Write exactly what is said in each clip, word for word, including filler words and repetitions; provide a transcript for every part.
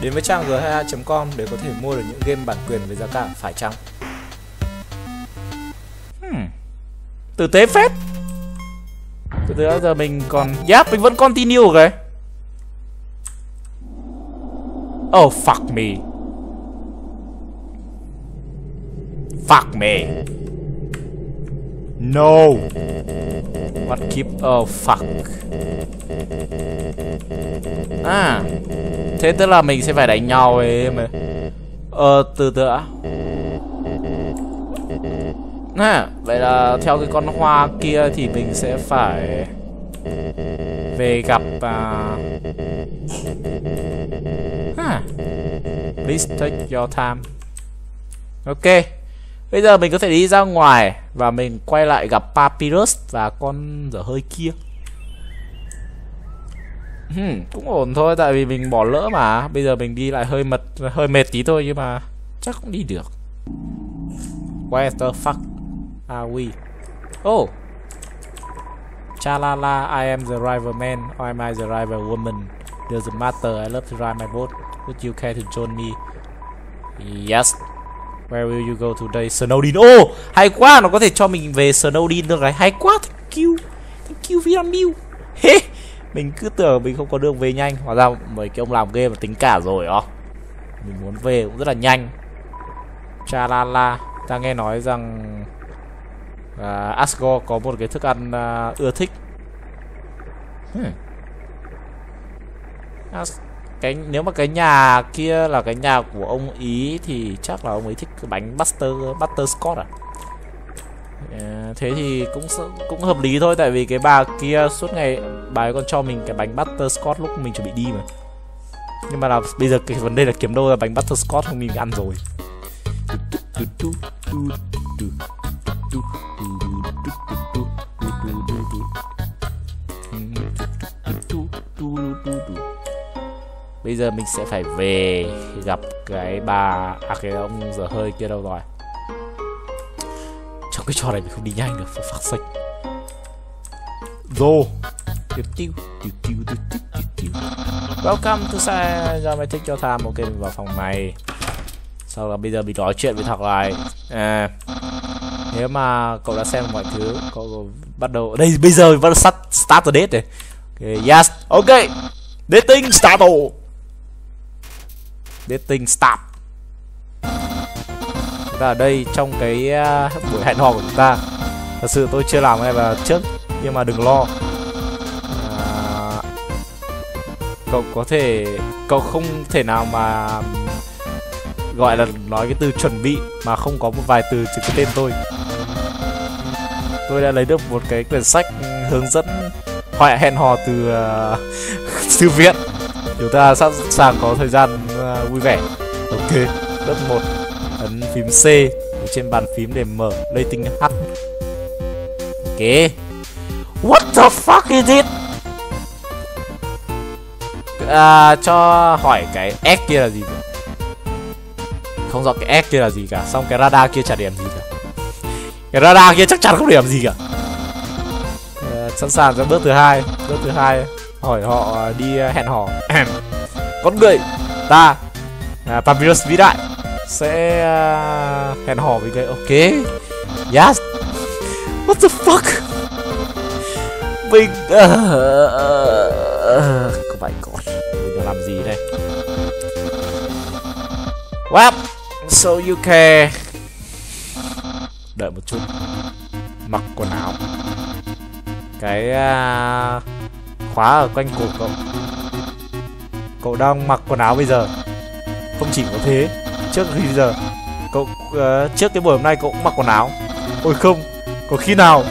Đến với trang g two a chấm com để có thể mua được những game bản quyền với giá cả phải chăng. Hmm. Tử tế phết. Từ từ đó giờ mình còn... Yep, mình vẫn continue kìa. Oh fuck me. Fuck me. No. What keep... Oh fuck. À, thế tức là mình sẽ phải đánh nhau ấy mà. Ờ, từ từ đã. À, vậy là theo cái con hoa kia thì mình sẽ phải về gặp uh... à. Please take your time. Ok, bây giờ mình có thể đi ra ngoài và mình quay lại gặp Papyrus và con dở hơi kia. Hmm, cũng ổn thôi, tại vì mình bỏ lỡ mà. Bây giờ mình đi lại hơi mệt, hơi mệt tí thôi nhưng mà chắc cũng đi được. Where the fuck are we? Oh! Chalala, I am the river man, or am I the river woman? Doesn't matter, I love to ride my boat. Would you care to join me? Yes! Where will you go today? Snowdin! Oh! Hay quá! Nó có thể cho mình về Snowdin được rồi. Hay quá! Thank you! Thank you Vinamilk! Hê! Mình cứ tưởng mình không có đường về nhanh. Hóa ra mấy cái ông làm game mà tính cả rồi đó. Mình muốn về cũng rất là nhanh. Chalala! Ta nghe nói rằng uh, Asgore có một cái thức ăn uh, ưa thích. Hmm. As cái, nếu mà cái nhà kia là cái nhà của ông Ý thì chắc là ông ấy thích cái bánh butter, butterscotch à? Uh, thế thì cũng cũng hợp lý thôi, tại vì cái bà kia suốt ngày bà ấy còn cho mình cái bánh butterscotch lúc mình chuẩn bị đi mà. Nhưng mà là bây giờ cái vấn đề là kiếm đâu ra bánh butterscotch không, mình ăn rồi. Bây giờ mình sẽ phải về gặp cái bà à, cái ông dở hơi kia đâu rồi. Trong cái trò này mình không đi nhanh được, phải phát sinh. Rồi. Welcome to say do my take your time. Ok, mình vào phòng này. Sau là bây giờ mình nói chuyện với thằng này. À, nếu mà cậu đã xem mọi thứ, cậu bắt đầu đây bây giờ bắt đầu start, start the date này. Okay, yes, ok, dating start, dating start. Chúng ta ở đây trong cái uh, buổi hẹn hò của chúng ta. Thật sự tôi chưa làm hay là trước nhưng mà đừng lo. À, cậu có thể, cậu không thể nào mà gọi là nói cái từ chuẩn bị mà không có một vài từ chỉ có tên tôi. Tôi đã lấy được một cái quyển sách hướng dẫn họa hẹn hò từ uh, thư viện. Chúng ta sẵn sàng có thời gian uh, vui vẻ. Ok, lớp một ấn phím C ở trên bàn phím để mở dating H. Ok. What the fuck is it? À, cho hỏi cái S kia là gì vậy? Không rõ cái S kia là gì cả, xong cái radar kia chả điểm gì cả. Cái radar kia chắc chắn không điểm gì cả. À, sẵn sàng cho bước thứ hai. Bước thứ hai hỏi họ đi hẹn hò. Con người ta à, Papyrus vĩ đại sẽ uh, hẹn hò với người. Ok. Yes. What the fuck. Mình uh, uh, uh, có phải con mình làm gì đây? Wow. So you care. Đợi một chút. Mặc quần áo. Cái uh, khóa ở quanh cổ cậu. Cậu đang mặc quần áo bây giờ. Không chỉ có thế, trước khi bây giờ cậu uh, trước cái buổi hôm nay cậu cũng mặc quần áo. Ôi không, có khi nào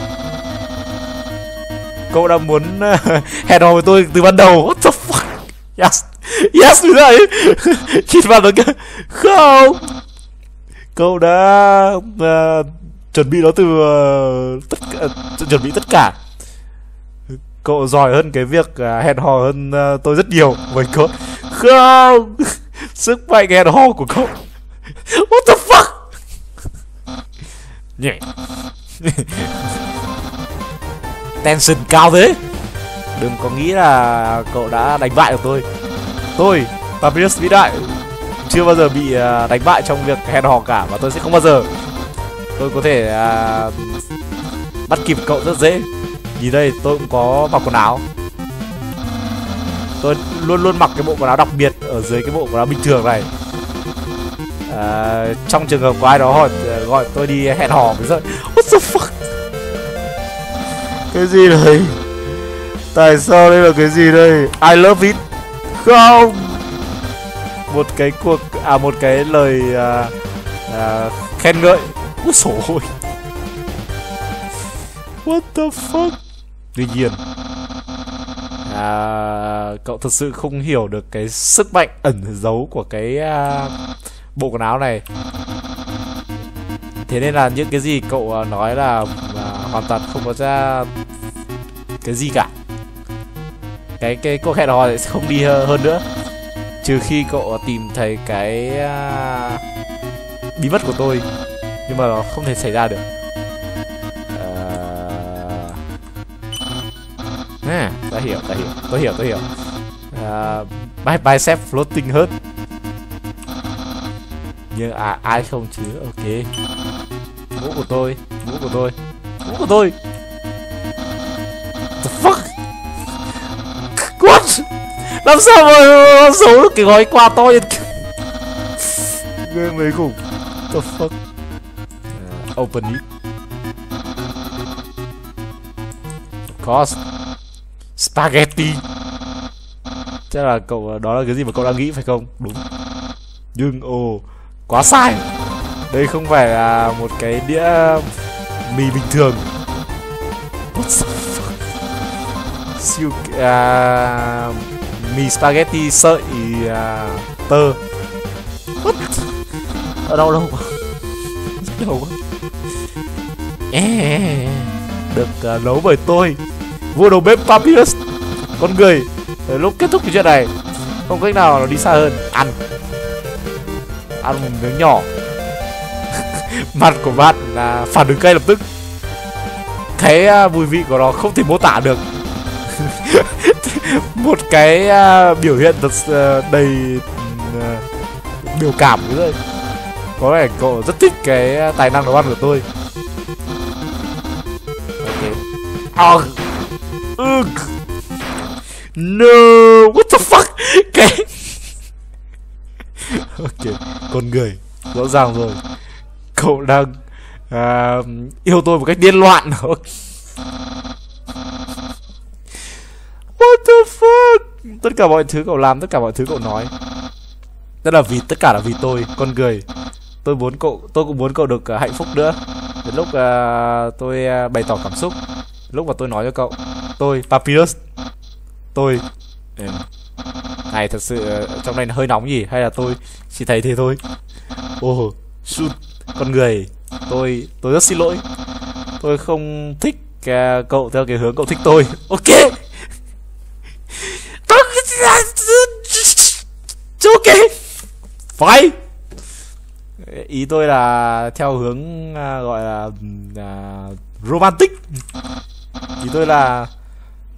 cậu đã muốn uh, hẹn hò với tôi từ ban đầu? What the fuck? Yes. Yes, đúng rồi. Nhìn vào nó kìa. Không. Cậu đã uh, chuẩn bị nó từ uh, tất cả, uh, chuẩn bị tất cả. Cậu giỏi hơn cái việc uh, hẹn hò hơn uh, tôi rất nhiều. Với cậu. Không. Sức mạnh hẹn hò của cậu. What the fuck. Nhẹ. Tension cao thế. Đừng có nghĩ là cậu đã đánh bại được tôi. Tôi Papyrus vĩ đại chưa bao giờ bị đánh bại trong việc hẹn hò cả, và tôi sẽ không bao giờ. Tôi có thể uh, bắt kịp cậu rất dễ. Nhìn đây, tôi cũng có mặc quần áo. Tôi luôn luôn mặc cái bộ quần áo đặc biệt ở dưới cái bộ quần áo bình thường này. Uh, trong trường hợp có ai đó hỏi gọi tôi đi hẹn hò với giận. What the fuck? Cái gì đấy? Tại sao đây là cái gì đây? I love it. Không. Một cái cuộc à một cái lời uh, uh, khen ngợi. Úi dồi ôi. What the fuck? Tuy nhiên à, cậu thật sự không hiểu được cái sức mạnh ẩn giấu của cái à, bộ quần áo này. Thế nên là những cái gì cậu nói là à, hoàn toàn không có ra cái gì cả. Cái cái cuộc hẹn hò sẽ không đi hơn nữa, trừ khi cậu tìm thấy cái à, bí mật của tôi. Nhưng mà nó không thể xảy ra được. Uh... À, đã hiểu, đã hiểu, tôi hiểu, tôi hiểu. Uh, my bicep floating hurt. Nhưng à, ai không chứ, ok. Mũ của tôi, mũ của tôi, mũ của tôi. The fuck? What? Làm sao mà giấu được cái gói quà to như thế? Ghê mấy cùng. The fuck? Open it. Of course. Spaghetti. Chắc là cậu đó là cái gì mà cậu đang nghĩ phải không? Đúng. Nhưng ồ, oh, quá sai. Đây không phải là một cái đĩa mì bình thường. What the fuck? Siêu uh, mì spaghetti sợi uh, tơ. What? Ở đâu đâu? Ở đâu quá? Yeah. Được uh, nấu bởi tôi, vua đầu bếp Papyrus. Con người tới lúc kết thúc cái chuyện này không cách nào nó đi xa hơn. Ăn ăn một miếng nhỏ. Mặt của bạn là uh, phản ứng ngay lập tức. Cái uh, mùi vị của nó không thể mô tả được. Một cái uh, biểu hiện thật uh, đầy uh, biểu cảm rồi. Có vẻ cậu rất thích cái tài năng nấu ăn của tôi. Oh. Uh. No, what the fuck? Cái ok, con người rõ ràng rồi. Cậu đang uh, yêu tôi một cách điên loạn. What the fuck? Tất cả mọi thứ cậu làm, tất cả mọi thứ cậu nói, tất là vì tất cả là vì tôi, con người. Tôi muốn cậu, tôi cũng muốn cậu được uh, hạnh phúc nữa. Đến lúc uh, tôi uh, bày tỏ cảm xúc. Lúc mà tôi nói cho cậu, tôi Papyrus, tôi này thật sự trong này hơi nóng gì, hay là tôi chỉ thấy thế thôi. Oh, shoot. Con người, tôi tôi rất xin lỗi, tôi không thích uh, cậu theo cái hướng cậu thích tôi. Ok. Ok. Phải. Ý tôi là theo hướng uh, gọi là uh, romantic. Thì tôi là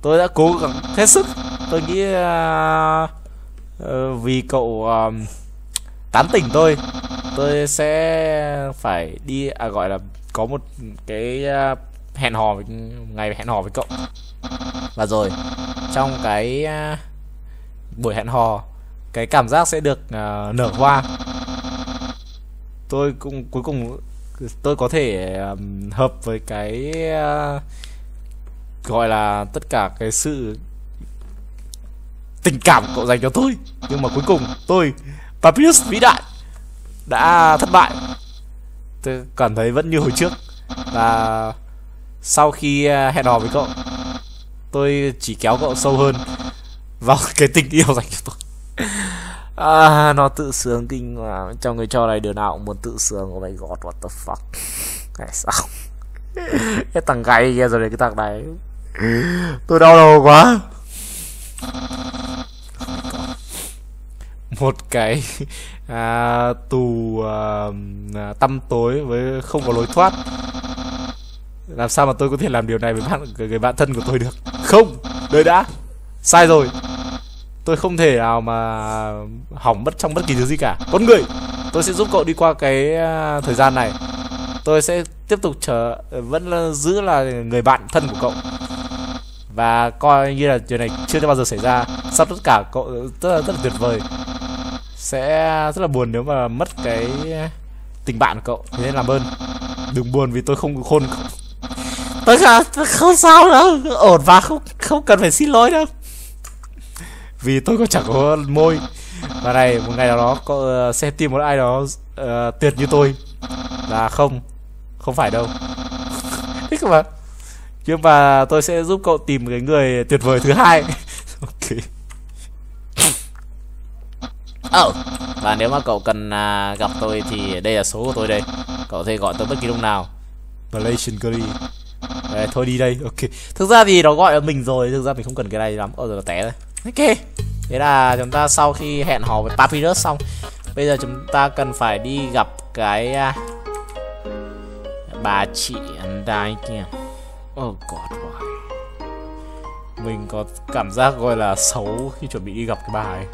tôi đã cố gắng hết sức. Tôi nghĩ uh, uh, vì cậu uh, tán tỉnh tôi, tôi sẽ phải đi à, gọi là có một cái uh, hẹn hò với, ngày hẹn hò với cậu. Và rồi trong cái uh, buổi hẹn hò, cái cảm giác sẽ được uh, nở hoa. Tôi cũng cuối cùng tôi có thể um, hợp với cái uh, gọi là tất cả cái sự tình cảm của cậu dành cho tôi. Nhưng mà cuối cùng tôi Papyrus vĩ đại đã thất bại. Tôi cảm thấy vẫn như hồi trước. Và sau khi hẹn hò với cậu, tôi chỉ kéo cậu sâu hơn vào cái tình yêu dành cho tôi. À, nó tự sướng kinh mà. Trong người trò này đứa nào cũng muốn tự sướng. Oh my god, what the fuck. Tại sao cái thằng gay kia rồi đấy, cái thằng này. Tôi đau đầu quá. Một cái à, tù à, tăm tối với không có lối thoát. Làm sao mà tôi có thể làm điều này với bạn, người bạn thân của tôi được? Không, đời đã sai rồi. Tôi không thể nào mà hỏng mất trong bất kỳ thứ gì cả. Con người, tôi sẽ giúp cậu đi qua cái thời gian này. Tôi sẽ tiếp tục chờ, vẫn giữ là người bạn thân của cậu, và coi như là chuyện này chưa bao giờ xảy ra. Sắp tất cả cậu rất là, rất là tuyệt vời. Sẽ rất là buồn nếu mà mất cái tình bạn của cậu. Thế nên làm ơn đừng buồn vì tôi không khôn. Tôi, tôi không sao đâu, ổn và không không cần phải xin lỗi đâu. Vì tôi có chẳng có môi. Và này, một ngày nào đó cậu sẽ tìm một ai đó uh, tuyệt như tôi. Là không, không phải đâu. Thích mà. Nhưng mà tôi sẽ giúp cậu tìm cái người tuyệt vời thứ hai. Ok. Oh. Và nếu mà cậu cần uh, gặp tôi thì đây là số của tôi đây. Cậu thể gọi tôi bất kỳ lúc nào. Malaysian curry. Đấy, thôi đi đây. Ok. Thực ra thì nó gọi ở mình rồi. Thực ra mình không cần cái này lắm. Ôi oh, rồi nó té rồi. Ok. Thế là chúng ta sau khi hẹn hò với Papyrus xong, bây giờ chúng ta cần phải đi gặp cái uh, bà chị Undyne kia. Oh god why. Mình có cảm giác gọi là xấu khi chuẩn bị đi gặp cái bà ấy.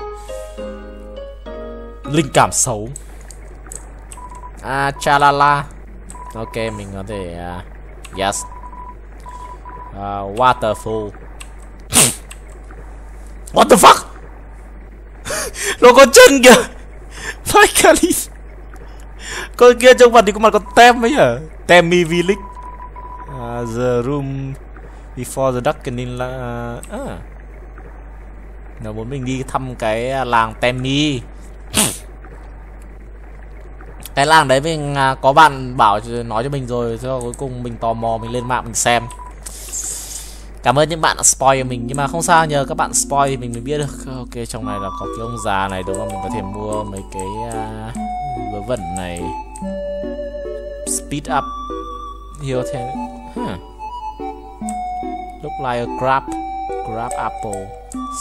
Linh cảm xấu. À chalala. Ok, mình có thể uh, yes. Uh, waterfall. What the fuck? Nó có chân kìa. My god. Con kia trong mặt thì có mặt con tem ấy hả? Temmie Village. Uh, the room before the darkening. Là... À. Nó muốn mình đi thăm cái làng Temmie. Cái làng đấy mình có bạn bảo nói cho mình rồi. Thế là cuối cùng mình tò mò, mình lên mạng mình xem. Cảm ơn những bạn đã spoil cho mình. Nhưng mà không sao, nhờ các bạn spoil thì mình mới biết được. Ok, trong này là có cái ông già này. Đúng là mình có thể mua mấy cái uh, vớ vẩn này. Speed up hiểu thế. Huh. Look like a grab. Grab apple.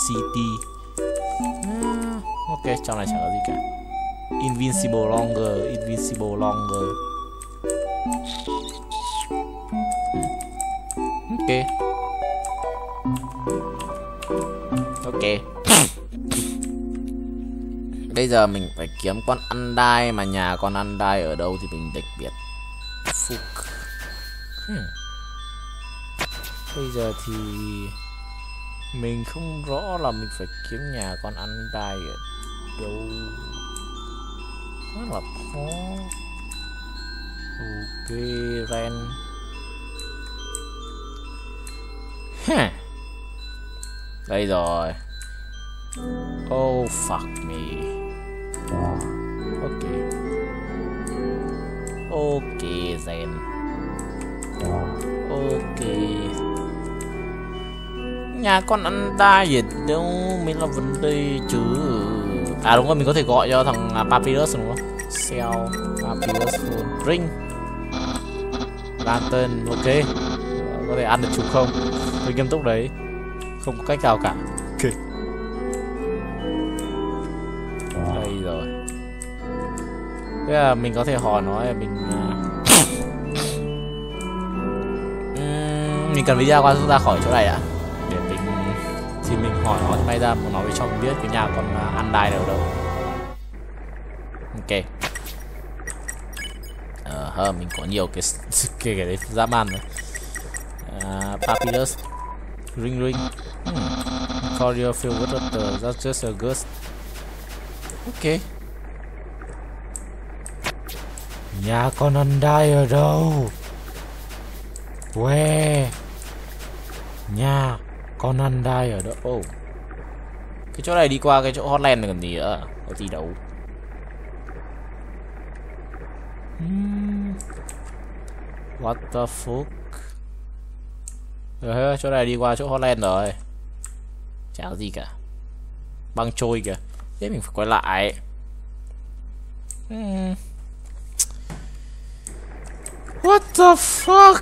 City. uh, Ok, trong này chẳng có gì cả. Invincible longer. Invincible longer. Ok. Ok. Bây giờ mình phải kiếm con Undyne. Mà nhà con Undyne ở đâu thì mình đặc biệt. Fuck. hmm. Bây giờ thì mình không rõ là mình phải kiếm nhà con Undyne ở đâu. Rất là khó. Ok. Ren. Hmm. Đây rồi. Oh fuck me. Ok. Ok Zen. Ok. Nhà con Undyne gì đâu mới là vấn đề chứ. À đúng rồi, mình có thể gọi cho thằng Papyrus đúng không? Sell Papyrus full ring. Lantern, ok. Có thể ăn được chúng không? Tôi nghiêm túc đấy. Không có cách nào cả. Ok. Đây rồi. Thế là mình có thể hỏi nó là mình uhm, mình cần phải ra qua ra khỏi chỗ này ạ. À? Để mình thì mình hỏi nó may ra nó mới cho mình biết cái nhà còn Undyne ở đâu. Ok. Ờ à, mình có nhiều cái cái cái đấy dã man rồi. À, Papyrus. Ring ring. Hmm. Call your field with water. That's just a ghost. Ok. Nhà con Undyne ở đâu? Where? Nhà con Undyne ở đâu? Oh. Cái chỗ này đi qua cái chỗ Hotland là cần gì nữa? Có gì đâu. Hmm. What the fuck? Ừ, chỗ này đi qua chỗ Hotland rồi. Chả có gì cả. Băng trôi kìa. Thế mình phải quay lại. uhm. What the fuck?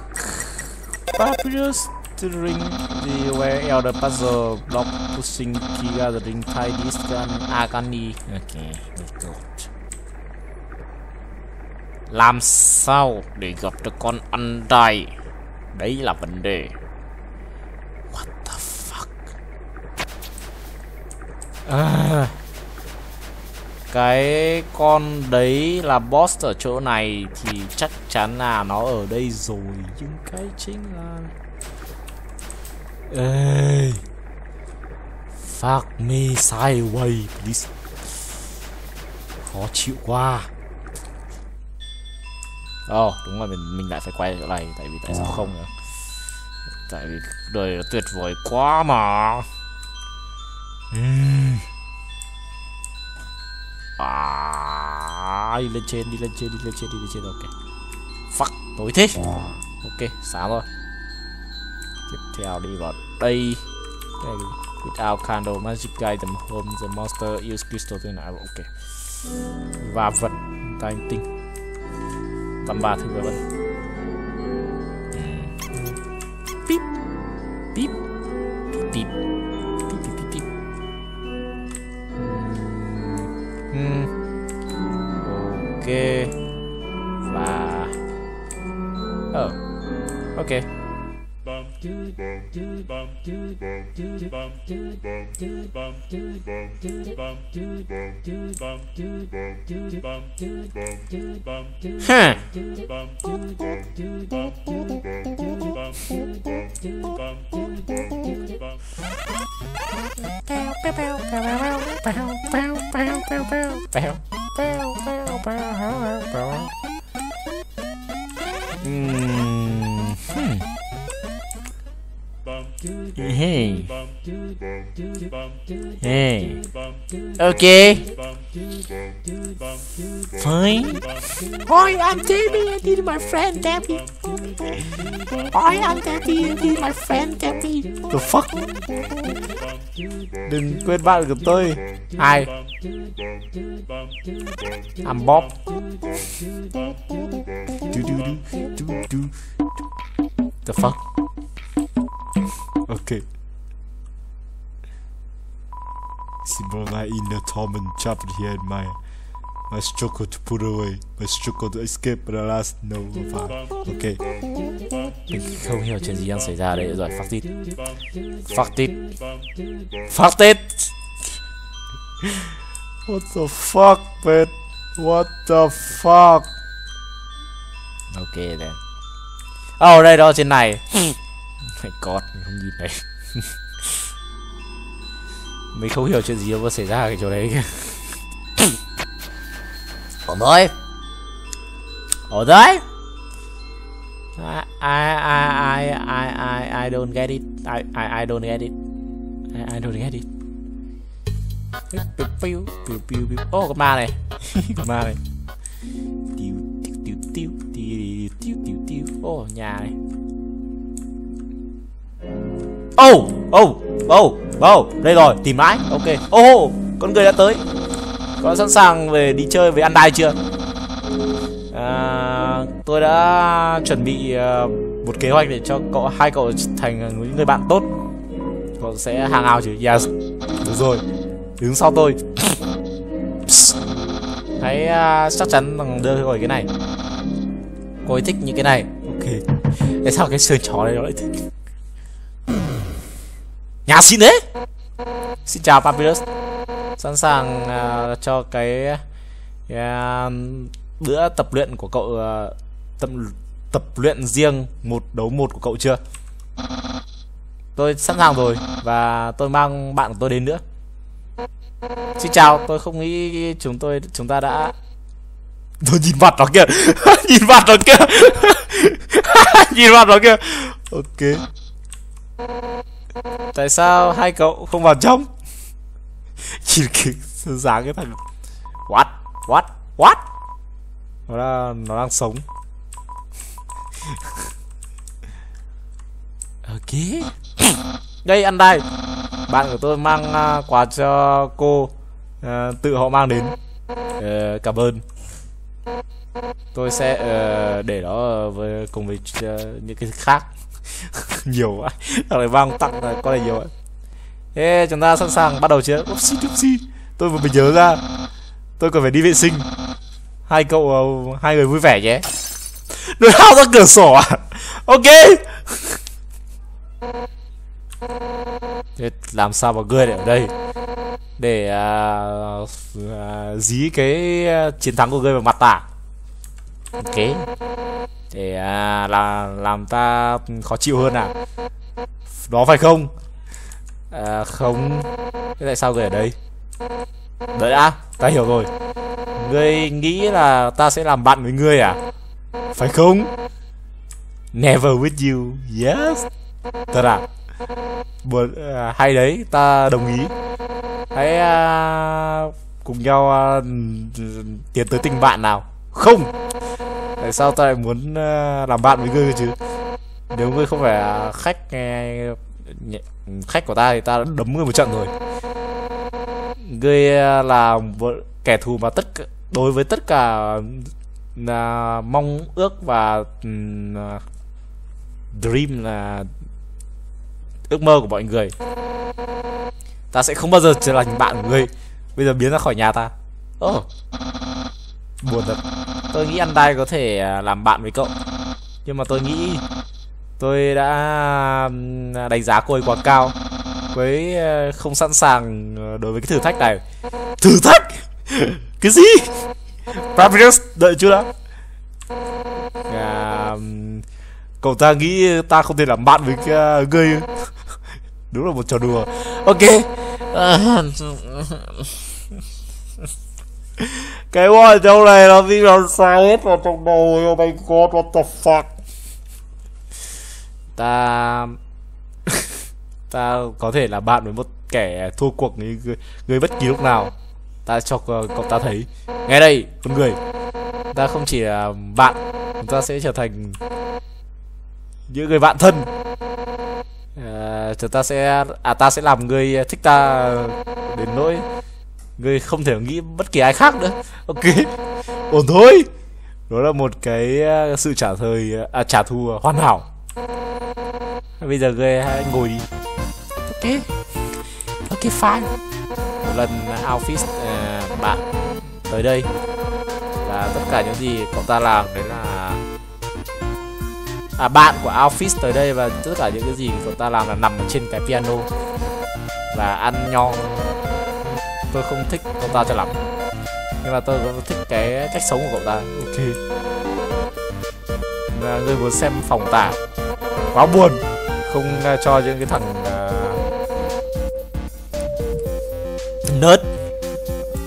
Papyrus to ring the way out the puzzle block pushing key gathering tidy scan Agani. Ok, let's go. Làm sao để gặp được con Undyne? Đấy là vấn đề. What the fuck? à, cái con đấy là boss ở chỗ này thì chắc chắn là nó ở đây rồi. Nhưng cái chính là ê, fuck me sideways please. Khó chịu quá. Ồ oh, đúng rồi, mình mình lại phải quay chỗ này. Tại vì tại sao không nữa? Tại vì đời nó tuyệt vời quá mà. uhm. à, Đi lên trên, đi lên trên, đi lên trên, đi lên trên. Ok. Fuck, tối thế. Ok, sáng rồi. Tiếp theo đi vào đây. Đây đi. Without candle, magic guide them home, the monster use crystal to enable. Ok. Và vật Time Tinh tầm ba thứ vậy. Pip pip pip pip pip. Ok và oh ok. Huh. Mm. Hmm. Hey. Hey. Okay. Fine. Hi, I'm Temmie. I need my friend Temmie. Hi, I'm Temmie. I need my friend Temmie. The fuck? Đừng quên bạn của tôi. Ai? I'm Bob. Do do do do do. The fuck? Okay. Simona in the torment trapped here in my my struggle to put away, my struggle to escape the last no of I. Okay. Mình không hiểu chuyện gì đang xảy ra đấy rồi. Fuck it. Fuck it. Fuck it. What the fuck, man? What the fuck? Okay then. Oh, đây đó trên này. Phải cọt, mình không nhìn thấy. Mình không hiểu chuyện gì đâu mà xảy ra cái chỗ đấy kìa. Ổn thôi. Ổn thôi. I I I I I I don't get it. I I I don't get it. I I don't get it. Piu piu piu piu. Ô con ma này. Con ma này. Tiêu tiêu tiêu tiêu tiêu tiêu tiêu tiêu. Ô nhà này. Oh, oh, oh, oh, đây rồi, tìm mãi, ok. Oh, con người đã tới. Con sẵn sàng về đi chơi với Undyne chưa? À, tôi đã chuẩn bị uh, một kế hoạch để cho cậu, hai cậu thành những người bạn tốt. Cậu sẽ hang out chứ? Yes. Được rồi, đứng sau tôi. Hãy uh, chắc chắn rằng đưa khỏi cái này. Cô ấy thích những cái này. Ok. Tại sao cái sườn chó này nó lại thích? Nhà xin đấy. Xin chào Papyrus. Sẵn sàng uh, cho cái uh, bữa tập luyện của cậu, uh, tập, tập luyện riêng một đấu một của cậu chưa? Tôi sẵn sàng rồi. Và tôi mang bạn của tôi đến nữa. Xin chào. Tôi không nghĩ chúng tôi chúng ta đã... Tôi nhìn mặt nó kìa. Nhìn mặt nó kìa. Nhìn mặt nó kìa. Ok. Tại sao hai cậu không vào trong? Chỉ cái dáng cái thằng what what what nó đang nó đang sống. Ok. Đây Undyne, bạn của tôi mang uh, quà cho cô, uh, tự họ mang đến. Uh, cảm ơn. Tôi sẽ uh, để đó với cùng với uh, những cái khác. Nhiều quá. Thằng này vang tặng là con này nhiều ạ. Ê, chúng ta sẵn sàng bắt đầu chưa? Upsi, upsi. Tôi vừa mới nhớ ra. Tôi còn phải đi vệ sinh. Hai cậu, uh, hai người vui vẻ nhé. Nó lao ra cửa sổ à? Ok. Thế làm sao mà ngươi lại ở đây? để uh, uh, dí cái chiến thắng của ngươi vào mặt ta. Ok, để uh, là làm ta khó chịu hơn à? Đó phải không? À, không. Thế tại sao ngươi ở đây? Đợi đã, ta hiểu rồi. Ngươi nghĩ là ta sẽ làm bạn với ngươi à? Phải không? Never with you. Yes. Thật à? Buồn, à, hay đấy, ta đồng ý. Hãy à, cùng nhau à, tiến tới tình bạn nào. Không. Tại sao ta lại muốn à, làm bạn với ngươi chứ? Nếu ngươi không phải à, khách à, khách của ta thì ta đã đấm ngươi một trận rồi. Ngươi là một kẻ thù mà tất cả, đối với tất cả là mong ước và là dream là ước mơ của mọi người. Ta sẽ không bao giờ trở thành bạn của ngươi. Bây giờ biến ra khỏi nhà ta. Oh. Buồn thật. Tôi nghĩ Undyne có thể làm bạn với cậu, nhưng mà tôi nghĩ tôi đã đánh giá cô ấy quá cao. Cô ấy không sẵn sàng đối với cái thử thách này. Thử thách? Cái gì? Papyrus, đợi chưa đã. À, cậu ta nghĩ ta không thể làm bạn với uh, ngươi. Đúng là một trò đùa. Ok. Cái bọn trong này nó đi làm sao hết vào trong đầu. Oh my god, what the fuck. Ta ta có thể là bạn với một kẻ thua cuộc người, người bất kỳ lúc nào. Ta cho cậu ta thấy. Nghe đây, con người. Ta không chỉ là bạn, chúng ta sẽ trở thành những người bạn thân. À, chúng ta sẽ à ta sẽ làm người thích ta đến nỗi người không thể nghĩ bất kỳ ai khác nữa. Ok. Ổn thôi. Đó là một cái sự trả thời à, trả thù hoàn hảo. Bây giờ người hãy ngồi đi. Ok. Ok fine. Một lần Alphys uh, bạn tới đây và tất cả những gì cậu ta làm đấy là à, bạn của Alphys tới đây và tất cả những cái gì cậu ta làm là nằm ở trên cái piano và ăn nho. Tôi không thích cậu ta cho lắm, nhưng mà tôi cũng thích cái cách sống của cậu ta. Ok. À, người muốn xem phòng tả quá buồn, không uh, cho những cái thằng uh, nớt,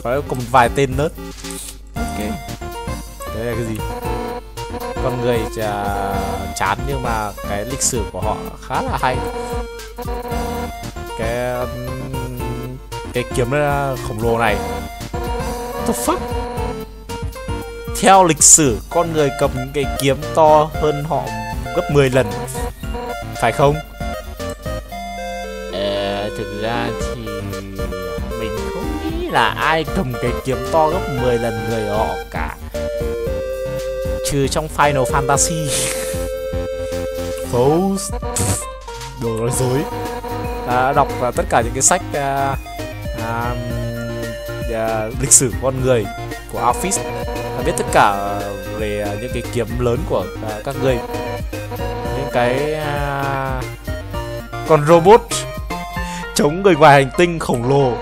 có cùng vài tên nớt. Ok, đấy là cái gì? Con người chán nhưng mà cái lịch sử của họ khá là hay. Cái cái kiếm khổng lồ này. What the fuck? Theo lịch sử, con người cầm những cái kiếm to hơn họ gấp mười lần, phải không? Ờ, thực ra thì là ai cầm cái kiếm to gấp mười lần người họ cả, trừ trong Final Fantasy. Phấu đồ nói dối. Đã đọc uh, tất cả những cái sách uh, uh, uh, lịch sử con người của Alphys, đã biết tất cả về uh, những cái kiếm lớn của uh, các người, những cái uh, con robot chống người ngoài hành tinh khổng lồ,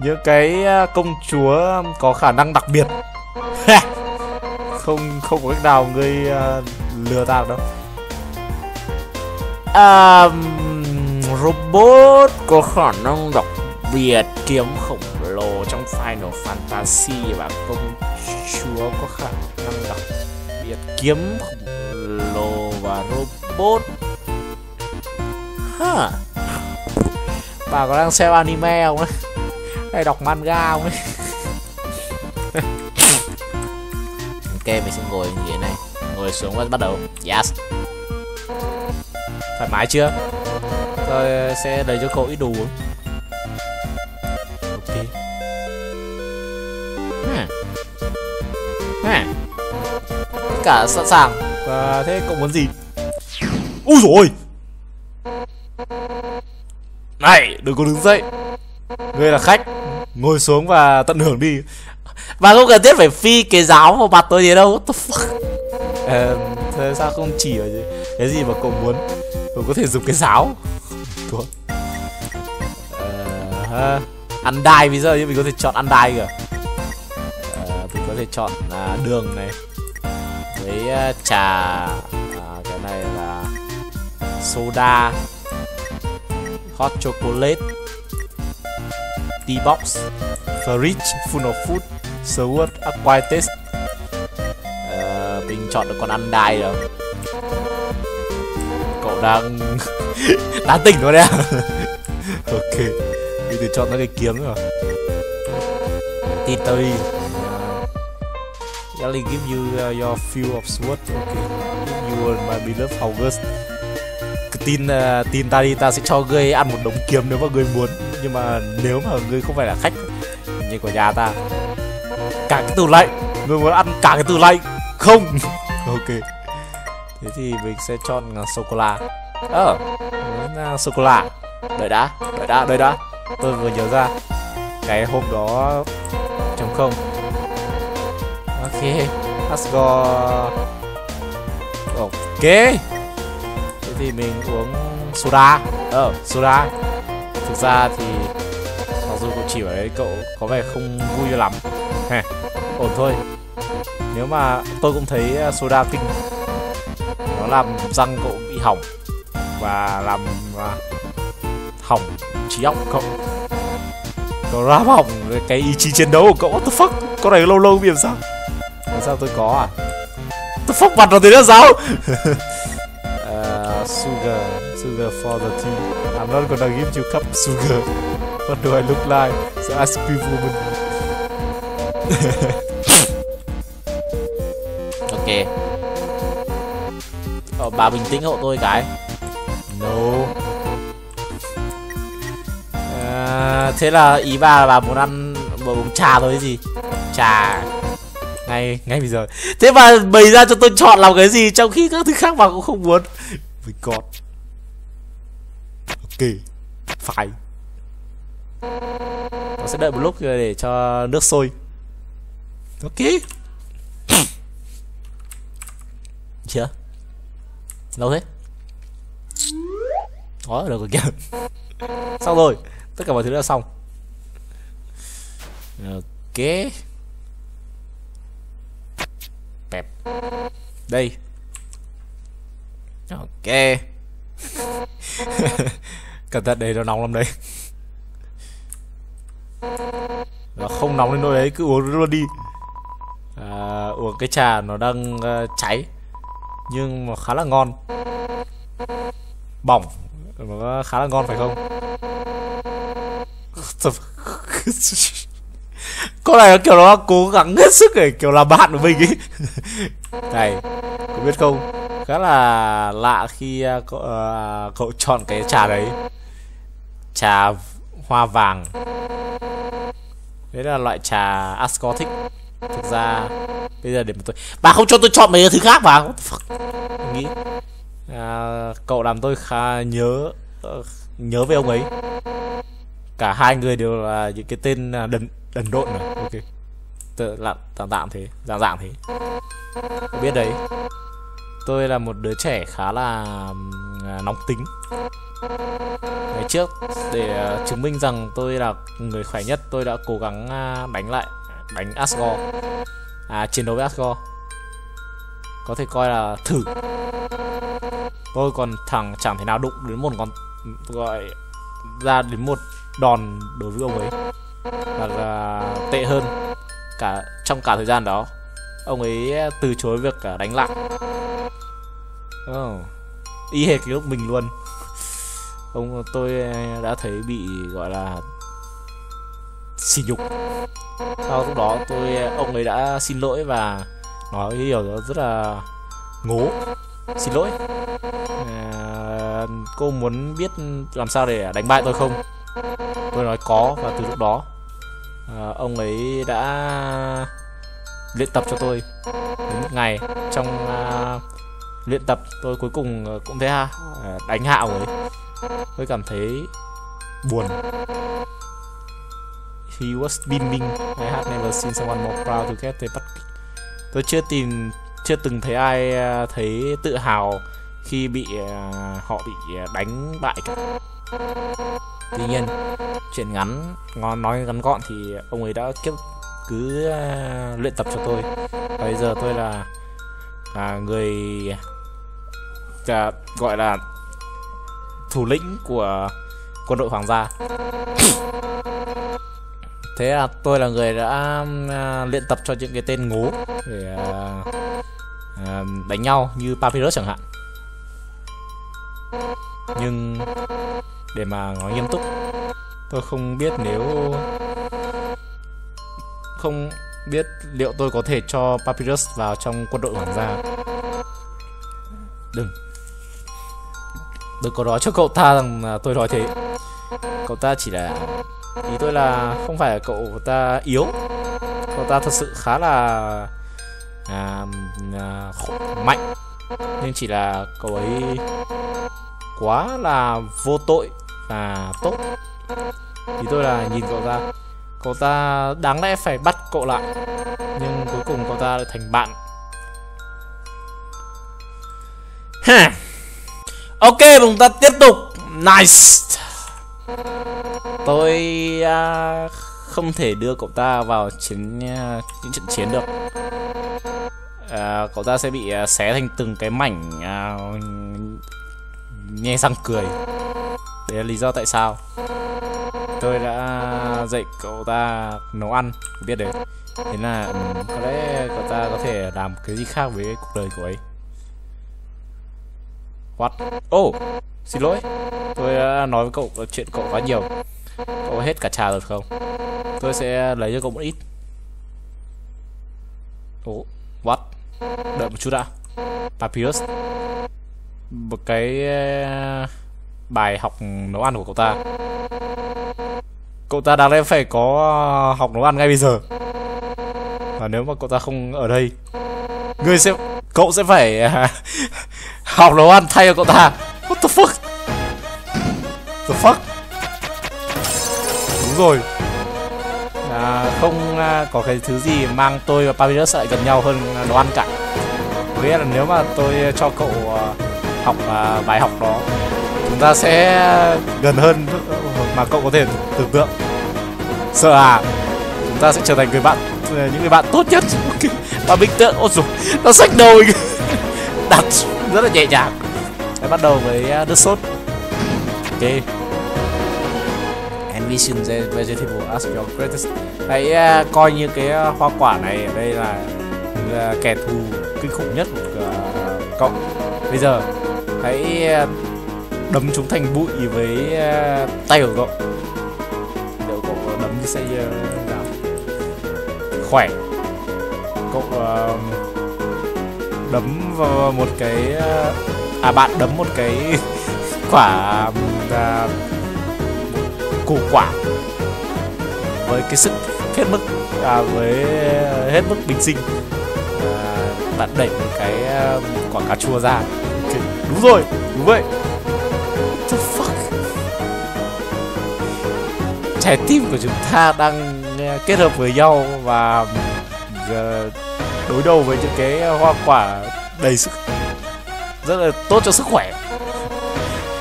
những cái công chúa có khả năng đặc biệt. Không không có cách nào người uh, lừa ta đâu. um, Robot có khả năng đặc biệt, kiếm khổng lồ trong Final Fantasy và công chúa có khả năng đặc biệt, kiếm khổng lồ và robot. Huh. Bà có đang xem anime không ấy? Hay đọc manga không ấy? Ok, mình sẽ ngồi như thế này. Ngồi xuống và bắt đầu. Yes. Thoải mái chưa? Tôi sẽ đẩy cho cậu ít đồ. Ok. Hmm. Hmm. Tất cả sẵn sàng. Và thế cậu muốn gì? Úi dồi ôi. Này, đừng có đứng dậy. Ngươi là khách, ngồi xuống và tận hưởng đi. Và không cần thiết phải phi cái giáo vào mặt tôi gì đâu. What the fuck? À, thế sao không chỉ ở cái gì mà cậu muốn? Cậu có thể dùng cái giáo. À, Undyne bây giờ nhưng mình có thể chọn Undyne kìa. À, mình có thể chọn à, đường này với à, trà à, cái này là soda, hot chocolate, tea box, fridge full of food, served a quiet taste. À, mình chọn được con Undyne rồi. Cậu đang đã tỉnh rồi đấy. Ok, mình tự chọn ra cái kiếm rồi. Tittery. I'll give you uh, your few of sword. Ok, you and my beloved August. Tin uh, tin ta đi, ta sẽ cho ngươi ăn một đống kiếm nếu mà ngươi muốn. Nhưng mà nếu mà ngươi không phải là khách như của nhà ta. Cả cái tủ lạnh, ngươi muốn ăn cả cái tủ lạnh không? Ok, thế thì mình sẽ chọn uh, sô-cô-la. Ờ, uh, sô-cô-la. Đợi đã, đợi đã, đợi đã. Tôi vừa nhớ ra cái hôm đó trống không. Ok, Asgore. Ok, thế thì mình uống soda. Ờ, soda. Thực ra thì mặc dù cậu chỉ bảo đấy, cậu có vẻ không vui lắm. Hè, ổn thôi. Nếu mà tôi cũng thấy soda kinh. Nó làm răng cậu bị hỏng và làm hỏng trí óc cậu. Cậu ráp hỏng cái ý chí chiến đấu của cậu. What the fuck? Con này lâu lâu bị làm sao? Làm sao tôi có à? Tôi phóc mặt nó thế là sao? uh, sugar, sugar for the tea. I'm not gonna give you cup sugar. What do I look like? The ice cream woman. Ok. Ờ, bà bình tĩnh hộ tôi cái. No. Uh, thế là ý bà là bà muốn ăn bà uống trà thôi gì? Trà ngay ngay bây giờ. Thế mà bày ra cho tôi chọn làm cái gì trong khi các thứ khác mà cũng không muốn. Với con. Ok, phải. Nó sẽ đợi một lúc để cho nước sôi. Ok. Chưa? Lâu thế. Đó được rồi kìa. Xong rồi, tất cả mọi thứ đã xong. Ok. Pẹp. Đây. Ok. Cẩn thận đây, nó nóng lắm đấy. Nó không nóng đến nỗi đấy, cứ uống luôn đi. À, uống cái trà nó đang uh, cháy. Nhưng mà khá là ngon. Bỏng. Nó khá là ngon phải không? Con này nó kiểu nó cố gắng hết sức để kiểu làm bạn của mình ấy. Này, có biết không? Khá là lạ khi uh, cậu, uh, cậu chọn cái trà đấy. Trà hoa vàng. Đấy là loại trà Asgore thích. Thực ra bây giờ để mà tôi... Bà không cho tôi chọn mấy thứ khác mà. What the fuck? Mình nghĩ uh, cậu làm tôi khá nhớ uh, nhớ về ông ấy. Cả hai người đều là những cái tên đần đần độn này. Ok, tự làm tạm tạm thế, dạng dạng thế. Tôi biết đấy, tôi là một đứa trẻ khá là nóng tính. Ngày trước để chứng minh rằng tôi là người khỏe nhất, tôi đã cố gắng đánh lại đánh Asgore, à, chiến đấu với Asgore, có thể coi là thử. Tôi còn thẳng chẳng thể nào đụng đến một con gọi ra đến một đòn đối với ông ấy, hoặc là tệ hơn cả trong cả thời gian đó, ông ấy từ chối việc đánh lại. Oh, y hệt cái lúc mình luôn. Ông tôi đã thấy bị gọi là sỉ nhục. Sau lúc đó tôi ông ấy đã xin lỗi và nói cái điều đó rất là ngố. Xin lỗi, à, cô muốn biết làm sao để đánh bại tôi không? Tôi nói có, và từ lúc đó à, ông ấy đã luyện tập cho tôi đến một ngày. Trong à, luyện tập tôi cuối cùng cũng thế ha, à, đánh hạ ông ấy. Tôi cảm thấy buồn. He was beaming. I had never seen someone more proud to get the back. Tôi chưa tìm chưa từng thấy ai thấy tự hào khi bị à, họ bị đánh bại cả. Tuy nhiên, chuyện ngắn, nói ngắn gọn thì ông ấy đã kiếp cứ uh, luyện tập cho tôi. Và bây giờ tôi là uh, người uh, gọi là thủ lĩnh của quân đội hoàng gia. Thế là tôi là người đã uh, luyện tập cho những cái tên ngố để uh, uh, đánh nhau như Papyrus chẳng hạn. Nhưng để mà nói nghiêm túc, tôi không biết nếu không biết liệu tôi có thể cho Papyrus vào trong quân đội hoàng gia. Đừng Đừng có nói cho cậu ta rằng tôi nói thế. Cậu ta chỉ là... Ý tôi là không phải cậu ta yếu. Cậu ta thật sự khá là à, à, mạnh. Nhưng chỉ là cậu ấy quá là vô tội và tốt. Ý tôi là nhìn cậu ta, cậu ta đáng lẽ phải bắt cậu lại, nhưng cuối cùng cậu ta lại thành bạn. Ha. Ok, chúng ta tiếp tục. Nice. Tôi uh, không thể đưa cậu ta vào chiến uh, những trận chiến được. Uh, cậu ta sẽ bị uh, xé thành từng cái mảnh, uh, nghe răng cười. Đấy là lý do tại sao tôi đã dạy cậu ta nấu ăn, biết đấy. Thế là um, có lẽ cậu ta có thể làm cái gì khác với cuộc đời của ấy. What? Oh, xin lỗi. Tôi đã nói với cậu chuyện cậu quá nhiều. Cậu hết cả trà rồi không? Tôi sẽ lấy cho cậu một ít. Oh, what? Đợi một chút đã. Papyrus, một cái bài học nấu ăn của cậu ta. Cậu ta đáng lẽ phải có học nấu ăn ngay bây giờ. Và nếu mà cậu ta không ở đây, người sẽ... Cậu sẽ phải học nấu ăn thay cho cậu ta. What the fuck? The fuck? Đúng rồi. À, không à, có cái thứ gì mang tôi và Papyrus lại gần nhau hơn nấu ăn cả. Nghĩa là nếu mà tôi cho cậu à, học à, bài học đó, chúng ta sẽ gần hơn mà cậu có thể tưởng tượng. Sợ à? Chúng ta sẽ trở thành người bạn, những người bạn tốt nhất. Okay. Và bình tượng, ôi dồi, nó xách đầu mình. Đặt rất là nhẹ nhàng. Hãy bắt đầu với nước sốt. Ok. Envision the vegetable as your greatest. Hãy uh, coi như cái hoa quả này ở đây là, là kẻ thù kinh khủng nhất của uh, cậu. Bây giờ hãy uh, đấm chúng thành bụi với uh, tay của cậu. Liệu cậu có đấm như sẽ uh, nào? Khỏe. Cậu uh, đấm vào một cái uh, à bạn đấm một cái quả uh, củ quả với cái sức hết mức à, với hết mức bình sinh. Uh, bạn đẩy một cái uh, quả cà chua ra. Okay. Đúng rồi, đúng vậy. What the fuck? Trái tim của chúng ta đang uh, kết hợp với nhau và đối đầu với những cái hoa quả đầy sức, rất là tốt cho sức khỏe.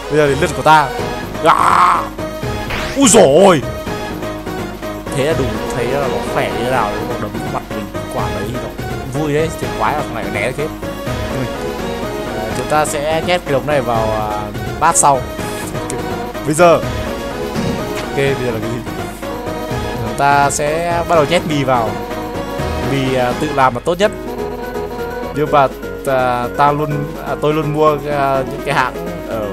Bây giờ đến lượt của ta. À! Úi dồi ôi! Thế là đủ thấy là nó khỏe như thế nào. Nó đấm vào mặt mình quả đấy nó vui đấy, thì quái là này né thế. Ừ. À, chúng ta sẽ nhét cái đống này vào à, bát sau. Bây giờ ok, bây giờ là cái gì? Chúng ta sẽ bắt đầu nhét mì vào. Vì uh, tự làm là tốt nhất. Nhưng mà uh, ta luôn uh, tôi luôn mua uh, những cái hãng ở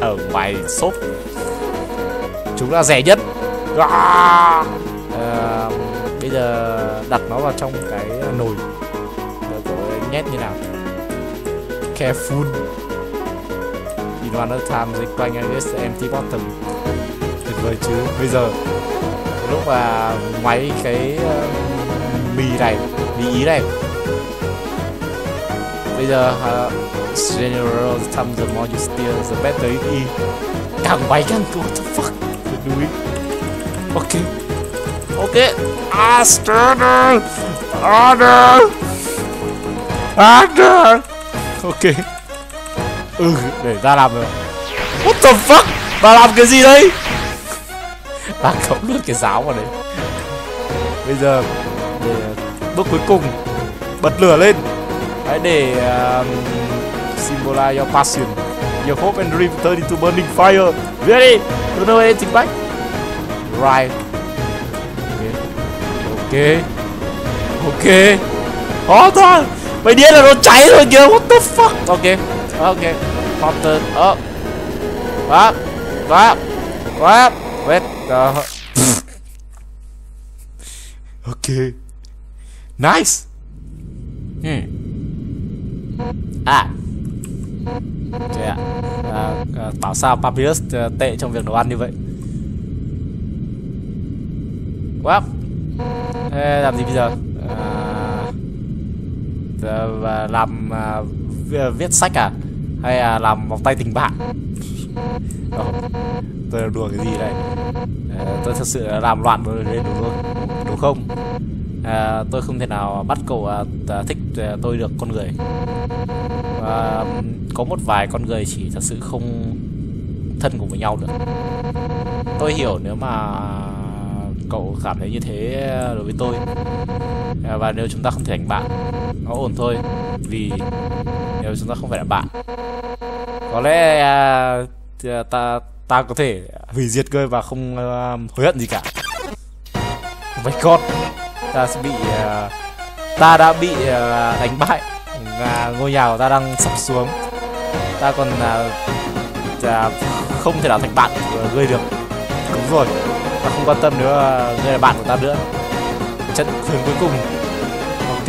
ở ngoài shop. Chúng là rẻ nhất. Uh, bây giờ đặt nó vào trong cái nồi. Để tôi nhét như nào. Careful. In one time they clang against empty bottom. Tuyệt vời chứ. Bây giờ lúc mà máy cái uh, mì này, mì ý này. Bây giờ uh, general time the more you steal the better it is. Càng quay càng cool. What the fuck? Đuối. Ok. Ok. Order. Order. Order. Ok. Ừ, để ra làm rồi. What the fuck? Bà làm cái gì đây? Tạt cổng luôn cái giáo vào đấy. Bây giờ để bước cuối cùng, bật lửa lên. Hãy để uh, symbolize your passion, your hope and dream turn into burning fire. Ready? Don't know anything back. Right. Ok. Ok. Hot thôi. Mày điên là nó cháy rồi kìa. What the fuck? Ok. Ok. Hot turn. Up. Up. Up. Up. Wait. Uh. Ok. Nice. Hmm. À, à, à, à, bảo sao Papyrus tệ trong việc nấu ăn như vậy. Wow. Ê, làm gì bây giờ? À, làm à, viết sách à? Hay là làm vòng tay tình bạn? Oh, tôi làm đùa cái gì đây? À, tôi thật sự làm loạn rồi đấy đúng không? Đúng không? À, tôi không thể nào bắt cậu à, thích à, tôi được con người. À, có một vài con người chỉ thật sự không thân cùng với nhau được. Tôi hiểu nếu mà cậu cảm thấy như thế đối với tôi. À, và nếu chúng ta không thể thành bạn, nó ổn thôi. Vì nếu chúng ta không phải là bạn, có lẽ à, ta ta có thể hủy diệt cơ và không à, hối hận gì cả. Oh my god. Ta sẽ bị uh, ta đã bị uh, đánh bại và ngôi nhà của ta đang sập xuống. Ta còn uh, uh, không thể nào thành bạn của ngươi được. Đúng rồi, ta không quan tâm nữa uh, ngươi là bạn của ta nữa. Trận thuyền cuối cùng. Ok.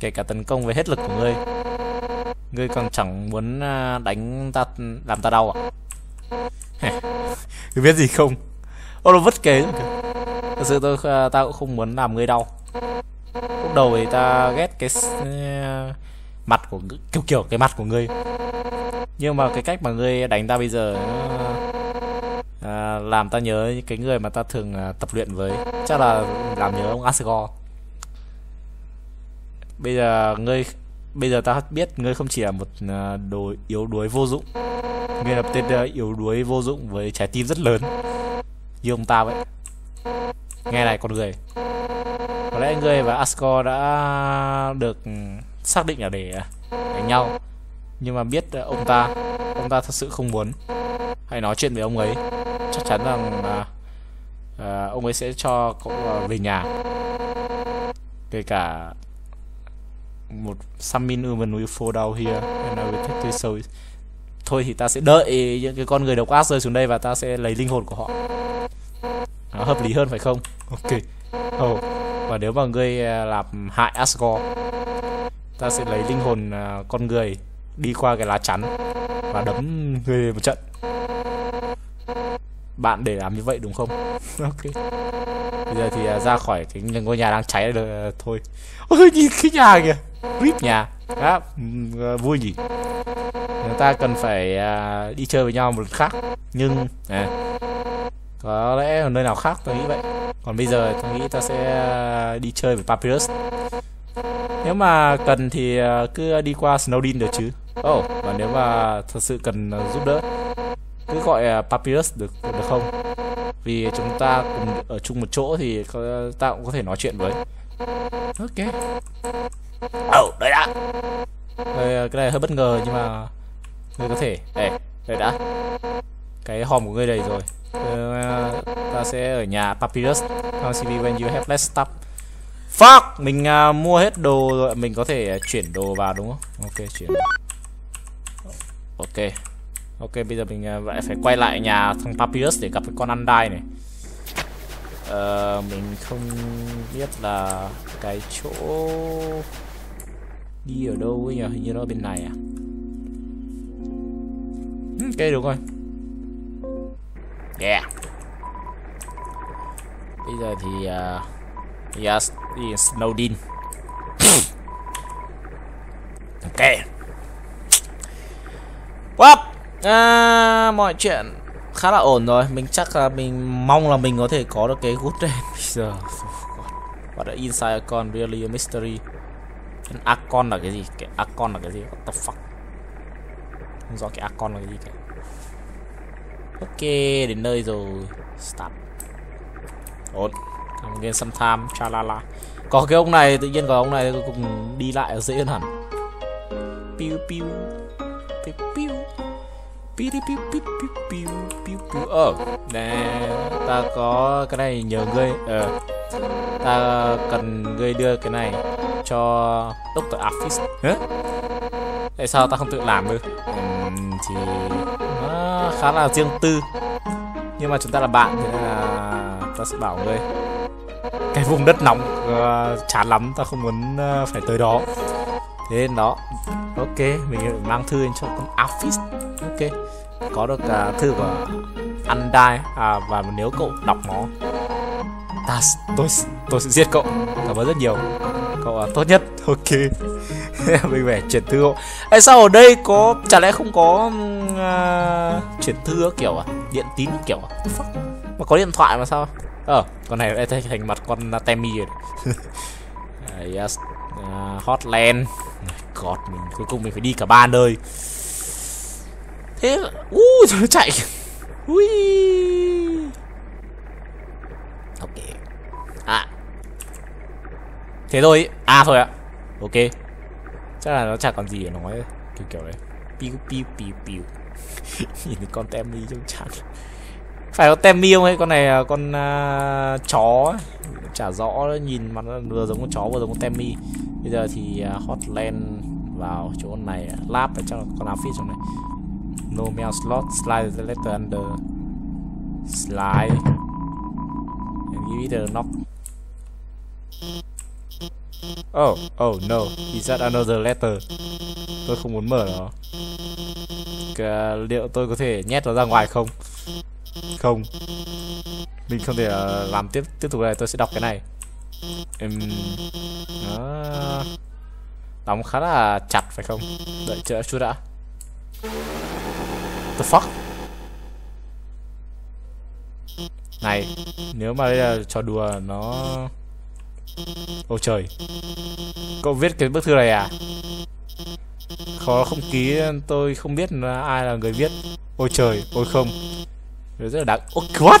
Kể cả tấn công với hết lực của ngươi. Ngươi còn chẳng muốn đánh ta, làm ta đau à? Ngươi biết gì không? Ô nó vứt kế. Thật sự tôi ta cũng không muốn làm người đau. Lúc đầu thì ta ghét cái uh, mặt của kiểu kiểu cái mặt của ngươi. Nhưng mà cái cách mà ngươi đánh ta bây giờ uh, làm ta nhớ cái người mà ta thường uh, tập luyện với. Chắc là làm nhớ ông Asgore. Bây giờ ngươi bây giờ ta biết ngươi không chỉ là một uh, đồ yếu đuối vô dụng. Ngươi là một tên uh, yếu đuối vô dụng với trái tim rất lớn như ông ta vậy. Nghe này con người, có lẽ ngươi và Asgore đã được xác định là để đánh nhau. Nhưng mà biết ông ta, ông ta thật sự không muốn. Hãy nói chuyện với ông ấy. Chắc chắn rằng uh, ông ấy sẽ cho cậu về nhà. Kể cả một summon human will fall down here and I will take their soul. Thôi thì ta sẽ đợi những cái con người độc ác rơi xuống đây và ta sẽ lấy linh hồn của họ. Nó hợp lý hơn phải không? Ok. Oh. Và nếu mà ngươi làm hại Asgore, ta sẽ lấy linh hồn con người đi qua cái lá chắn và đấm ngươi một trận. Bạn để làm như vậy đúng không? Ok. Bây giờ thì ra khỏi cái ngôi nhà đang cháy rồi thôi. Ôi nhìn cái nhà kìa, rip nhà. Đó, vui nhỉ. Người ta cần phải đi chơi với nhau một lần khác. Nhưng à, có lẽ ở nơi nào khác tôi nghĩ vậy. Còn bây giờ tôi nghĩ ta sẽ đi chơi với Papyrus. Nếu mà cần thì cứ đi qua Snowdin được chứ. Oh, và nếu mà thật sự cần giúp đỡ, cứ gọi Papyrus được được không? Vì chúng ta cùng ở chung một chỗ thì ta cũng có thể nói chuyện với. Ok. Oh, đợi đã. Cái này hơi bất ngờ nhưng mà ngươi có thể. Ê, đợi đã. Cái hòm của ngươi đầy rồi. Uh, ta sẽ ở nhà Papyrus. Consider when you have less stuff. Fuck, mình uh, mua hết đồ rồi, mình có thể chuyển đồ vào đúng không? Ok, chuyển. Ok, ok, bây giờ mình uh, lại phải quay lại nhà thằng Papyrus để gặp cái con Undyne này. Uh, mình không biết là cái chỗ đi ở đâu nhỉ? Hình như nó ở bên này à? Ok, đúng rồi. Yeah. Bây giờ thì uh, yes, yes, Snowdin. Ok. Wow. À, mọi chuyện khá là ổn rồi. Mình chắc là mình mong là mình có thể có được cái good rain bây giờ. What the inside Archon really a mystery. Cái Archon là cái gì? Cái Archon là cái gì? What the fuck? Không rõ cái Archon là cái gì cả. Ok, đến nơi rồi. Start. Ổn. Come again sometime. Chalala. Có cái ông này, tự nhiên có ông này cùng đi lại dễ hơn hẳn. Piu piu. Piu piu. Piu piu piu piu piu piu piu. Ờ, nè, ta có cái này nhờ ngươi. Ờ. Ta cần ngươi đưa cái này cho Doctor Alphys. Hả? Tại sao ta không tự làm được? Uhm, thì nó khá là riêng tư. Nhưng mà chúng ta là bạn thì là ta sẽ bảo ngươi. Cái vùng đất nóng uh, chán lắm, ta không muốn uh, phải tới đó. Thế nên đó. Ok, mình mang thư lên cho con Alphys. Ok. Có được uh, thư của Undyne à, và nếu cậu đọc nó, ta tôi tôi sẽ giết cậu. Cảm ơn rất nhiều. Cậu là tốt nhất. Ok. Mình phải chuyển thư. Ê, sao ở đây có, chả lẽ không có uh, chuyển thư kiểu à, điện tín kiểu à? Mà có điện thoại mà sao? Ờ, con này lại thành mặt con Temmie rồi. uh, yes. uh, Hotland. God, mình cuối cùng mình phải đi cả ba nơi. Thế u uh, nó chạy. Ui. Ok. À. Thế thôi. À thôi ạ. À. Ok. Chắc là nó chả còn gì để nói kiểu kiểu đấy. Piu piu piu piu. Nhìn thấy con Temmie trông chán. Phải có Temmie không ấy? Con này con uh, chó ấy. Chả rõ, nhìn mặt vừa giống con chó vừa giống con Temmie. Bây giờ thì uh, Hotland vào chỗ này. Lab phải chắc là con Alphys trong này. No mail slot, slide the letter under. Slide. Give it a knock. Oh, oh no, is that another letter? Tôi không muốn mở nó. Uh, liệu tôi có thể nhét nó ra ngoài không? Không. Mình không thể uh, làm tiếp tiếp tục này, tôi sẽ đọc cái này. Um, đó. Đóng khá là chặt phải không? Đợi chờ chút đã. The fuck? Này, nếu mà đây là trò đùa nó... Ôi trời. Cậu viết cái bức thư này à? Khó không ký, tôi không biết ai là người viết. Ôi trời, ôi không. Rất là đáng... Oh, what?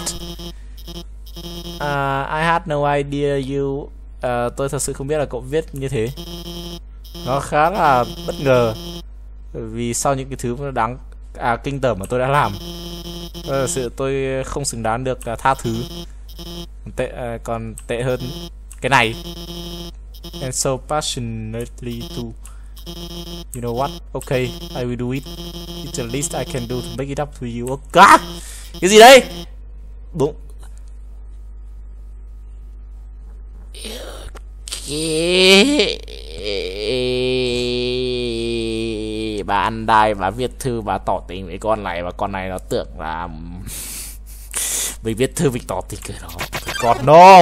Uh, I had no idea you... Uh, tôi thật sự không biết là cậu viết như thế. Nó khá là bất ngờ. Vì sau những cái thứ đáng... À, kinh tởm mà tôi đã làm. Thật sự tôi không xứng đáng được uh, tha thứ. Còn tệ, uh, còn tệ hơn cái này. And so passionately too. You know what? Okay, I will do it. It's the least I can do to make it up to you. Oh God! Cái gì đây? Đúng. Bà Undyne và viết thư và tỏ tình với con này. Và con này nó tưởng là mình viết thư mình tỏ tình cái đó. God no.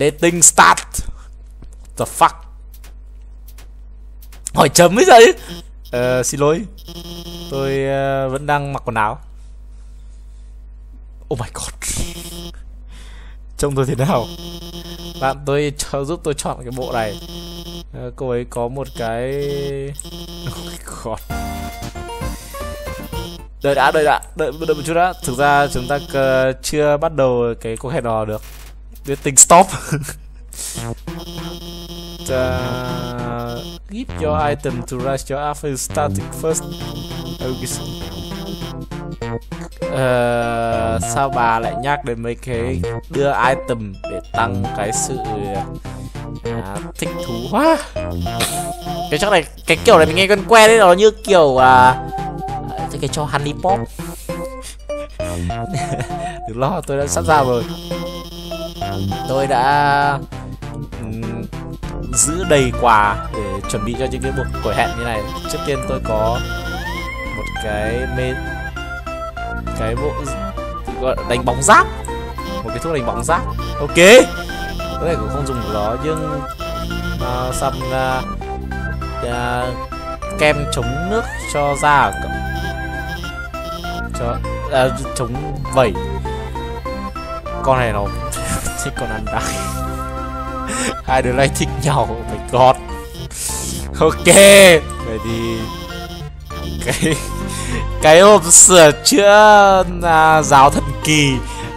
Dating start. The fuck. Hỏi chấm bây giờ chứ. Ờ, xin lỗi. Tôi uh, vẫn đang mặc quần áo. Oh my god. Trông tôi thế nào? Bạn tôi cho, giúp tôi chọn cái bộ này. Uh, cô ấy có một cái... Oh my god. Đợi đã, đợi đã, đợi, đợi một chút đã. Thực ra chúng ta uh, chưa bắt đầu cái cuộc hẹn hò được. Dating stop. uh, give your item to rush your after starting first. Uh, sao bà lại nhắc đến mấy cái đưa item để tăng cái sự à, thích thú quá. Cái chắc này, cái kiểu này mình nghe quen quen đấy, nó như kiểu à, cái cho honey pop. Đừng lo, tôi đã sắp ra rồi. Tôi đã um, giữ đầy quà để chuẩn bị cho những cái buổi gọi hẹn như này. Trước tiên tôi có một cái mê... cái bộ gọi đánh bóng giáp. một cái thuốc đánh bóng rác. Ok, có thể cũng không dùng nó, nhưng uh, xăm uh, uh, kem chống nước cho da cho uh, chống vẩy. Con này nó thích con ăn đắng. Hai đứa này thích nhau, oh my god. Ok, vậy thì cái cái hộp sửa chữa à, giáo thần kỳ,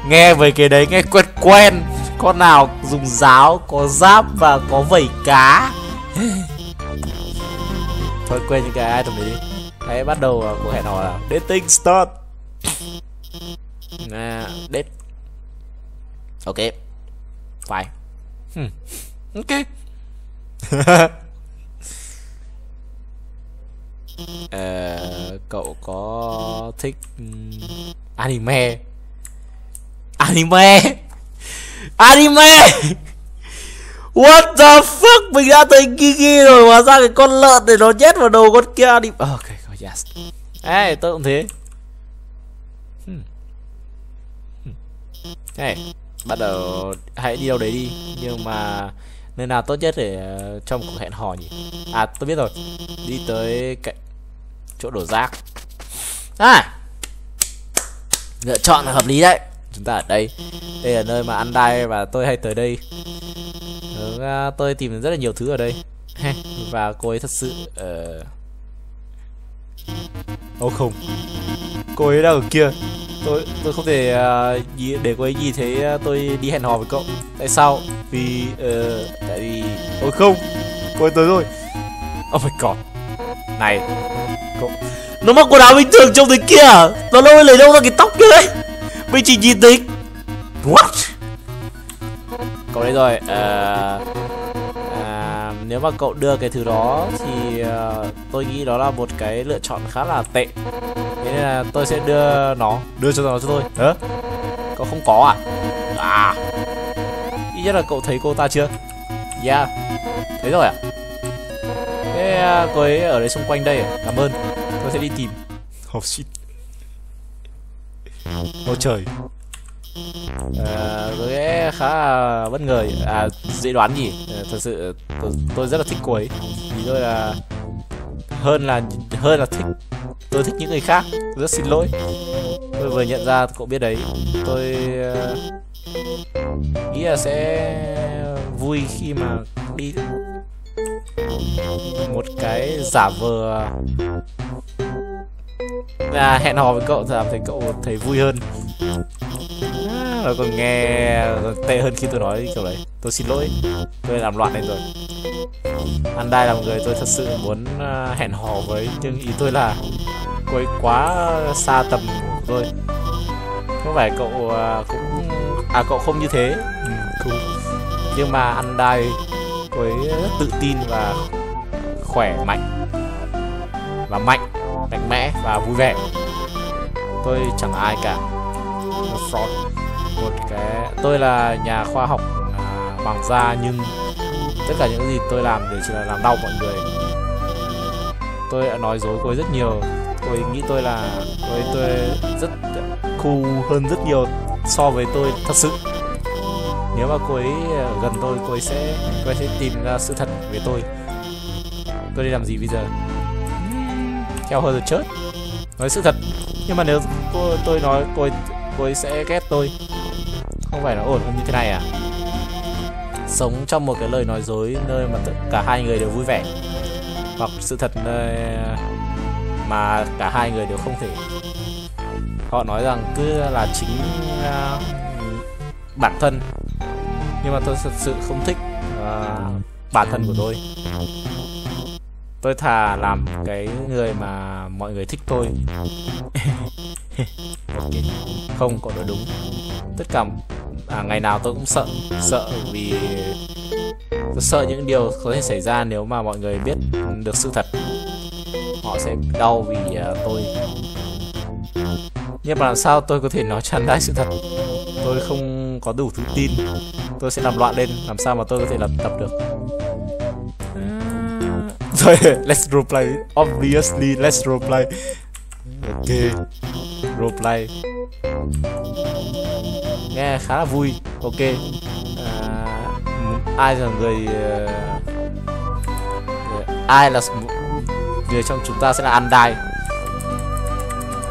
nghe về cái đấy nghe quen quen. Con nào dùng giáo có giáp và có vẩy cá. Thôi quên những cái item đấy đi. Hãy bắt đầu uh, cuộc hẹn hò là dating start. À, date. Ok, phải. Hmm. Ok. Uh, cậu có thích anime? Anime? Anime? What the fuck? Mình đã thấy Gigi rồi, hóa ra cái con lợn này nó nhét vào đầu con kia anime. Ok, oh, yes. Ê, tôi cũng thế. Hmm. Hmm. Hey, bắt đầu hãy đi đâu đấy đi. Nhưng mà nơi nào tốt nhất để uh, trong cuộc hẹn hò nhỉ? À, tôi biết rồi. Đi tới cạnh chỗ đổ rác. À, lựa chọn là hợp lý đấy. Chúng ta ở đây. Đây là nơi mà Undyne và tôi hay tới đây. Ừ, tôi tìm rất là nhiều thứ ở đây. Và cô ấy thật sự uh... ô không, cô ấy đang ở kia. Tôi tôi không thể uh, để cô ấy nhìn thấy tôi đi hẹn hò với cậu. Tại sao? Vì uh, tại vì ô không, cô ấy tới rồi. Oh my god. Này cậu, nó mặc quần áo bình thường trông thế kia à? Nó đâu lấy đâu ra cái tóc kia đấy? Mình chỉ nhìn thấy. What? Cậu đây rồi. uh, uh, Nếu mà cậu đưa cái thứ đó thì uh, tôi nghĩ đó là một cái lựa chọn khá là tệ. Thế nên là tôi sẽ đưa nó. Đưa cho nó cho tôi. Hả? Cậu không có à? À, ít nhất là cậu thấy cô ta chưa? Yeah, thấy rồi à? Thế uh, cô ấy ở đây xung quanh đây à? Cảm ơn, tôi sẽ đi tìm. Oh shit. Ôi trời. À, tôi sẽ khá là bất ngờ. À, dễ đoán gì. À, thật sự tôi, tôi rất là thích cô ấy. Vì tôi là hơn là hơn là thích. Tôi thích những người khác. Tôi rất xin lỗi. Tôi vừa nhận ra cậu biết đấy. Tôi uh, nghĩ là sẽ vui khi mà đi một cái giả vờ là hẹn hò với cậu, làm thấy cậu thấy vui hơn. À, nó còn nghe tệ hơn khi tôi nói kiểu đấy. Tôi xin lỗi, tôi làm loạn lên rồi. Undyne là một người tôi thật sự muốn hẹn hò với, nhưng ý tôi là cô ấy quá xa tầm của tôi. Không phải cậu cũng à cậu không như thế. Ừ, không. Nhưng mà Undyne cô ấy rất tự tin và khỏe mạnh và mạnh mạnh mẽ và vui vẻ. Tôi chẳng ai cả. Fraud. Một cái tôi là nhà khoa học à, hoàng gia, nhưng tất cả những gì tôi làm đều chỉ là làm đau mọi người. Tôi đã nói dối cô ấy rất nhiều. Cô ấy nghĩ tôi là cô ấy tôi rất cool hơn rất nhiều so với tôi thật sự. Nếu mà cô ấy gần tôi, cô ấy sẽ cô ấy sẽ tìm ra sự thật về tôi. Tôi đi làm gì bây giờ? Theo hơi rồi chết. Nói sự thật. Nhưng mà nếu cô, tôi nói cô ấy, cô ấy sẽ ghét tôi. Không phải là ổn hơn như thế này à? Sống trong một cái lời nói dối nơi mà tất cả hai người đều vui vẻ, hoặc sự thật nơi mà cả hai người đều không thể. Họ nói rằng cứ là chính uh, bản thân. Nhưng mà tôi thật sự không thích uh, bản thân của tôi. Tôi thà làm cái người mà mọi người thích tôi. Okay. Không, cậu nói đúng. Tất cả à, ngày nào tôi cũng sợ. Sợ vì tôi sợ những điều có thể xảy ra nếu mà mọi người biết được sự thật. Họ sẽ đau vì uh, tôi. Nhưng mà làm sao tôi có thể nói tràn đầy sự thật? Tôi không có đủ tự tin. Tôi sẽ làm loạn lên. Làm sao mà tôi có thể làm tập được? Let's roleplay. Obviously, let's roleplay. Ok, roleplay. nghe khá là vui. Ok, à, ai là người uh, ai là người trong chúng ta sẽ là Undyne.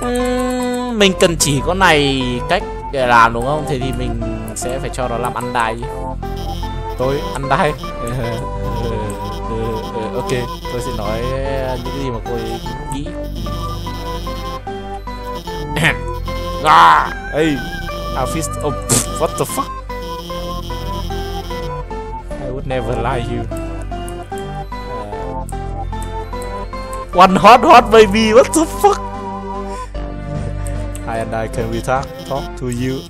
uhm, Mình cần chỉ con này cách để làm đúng không? Thế thì mình sẽ phải cho nó làm Undyne. Tôi Undyne. Ok, tôi sẽ nói những gì mà cô ấy nghĩ. Hey, Alphys, oh, pff, what the fuck? I would never lie to you. One hot hot baby, what the fuck? I and I can we talk talk to you?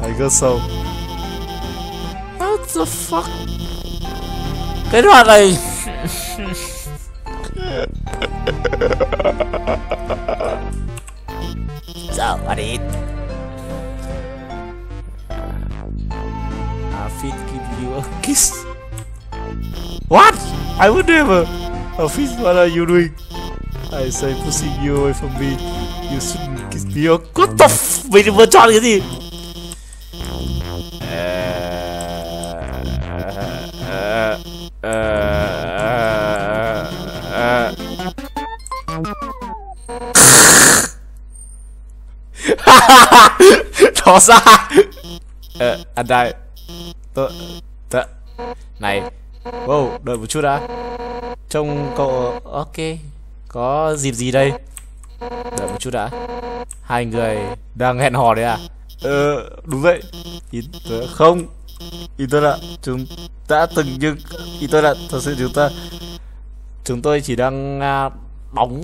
I guess so. What the fuck? Cái đoạn này. Sao mà đi? Alphys give you a kiss. What? I would never. Alphys, what are you doing? I say pushing you away from me. You shouldn't kiss me. What the f? Mình vừa chọn cái gì? Đó ra. Ờ, anh đây. Tớ này. Wow, đợi một chút đã. Trông cậu ok. Có dịp gì đây? Đợi một chút đã. Hai người đang hẹn hò đấy à? Ờ, đúng vậy. Ý tớ không. Ý tôi là chúng ta từng nhưng ý tôi là thật sự chúng ta chúng tôi chỉ đang bóng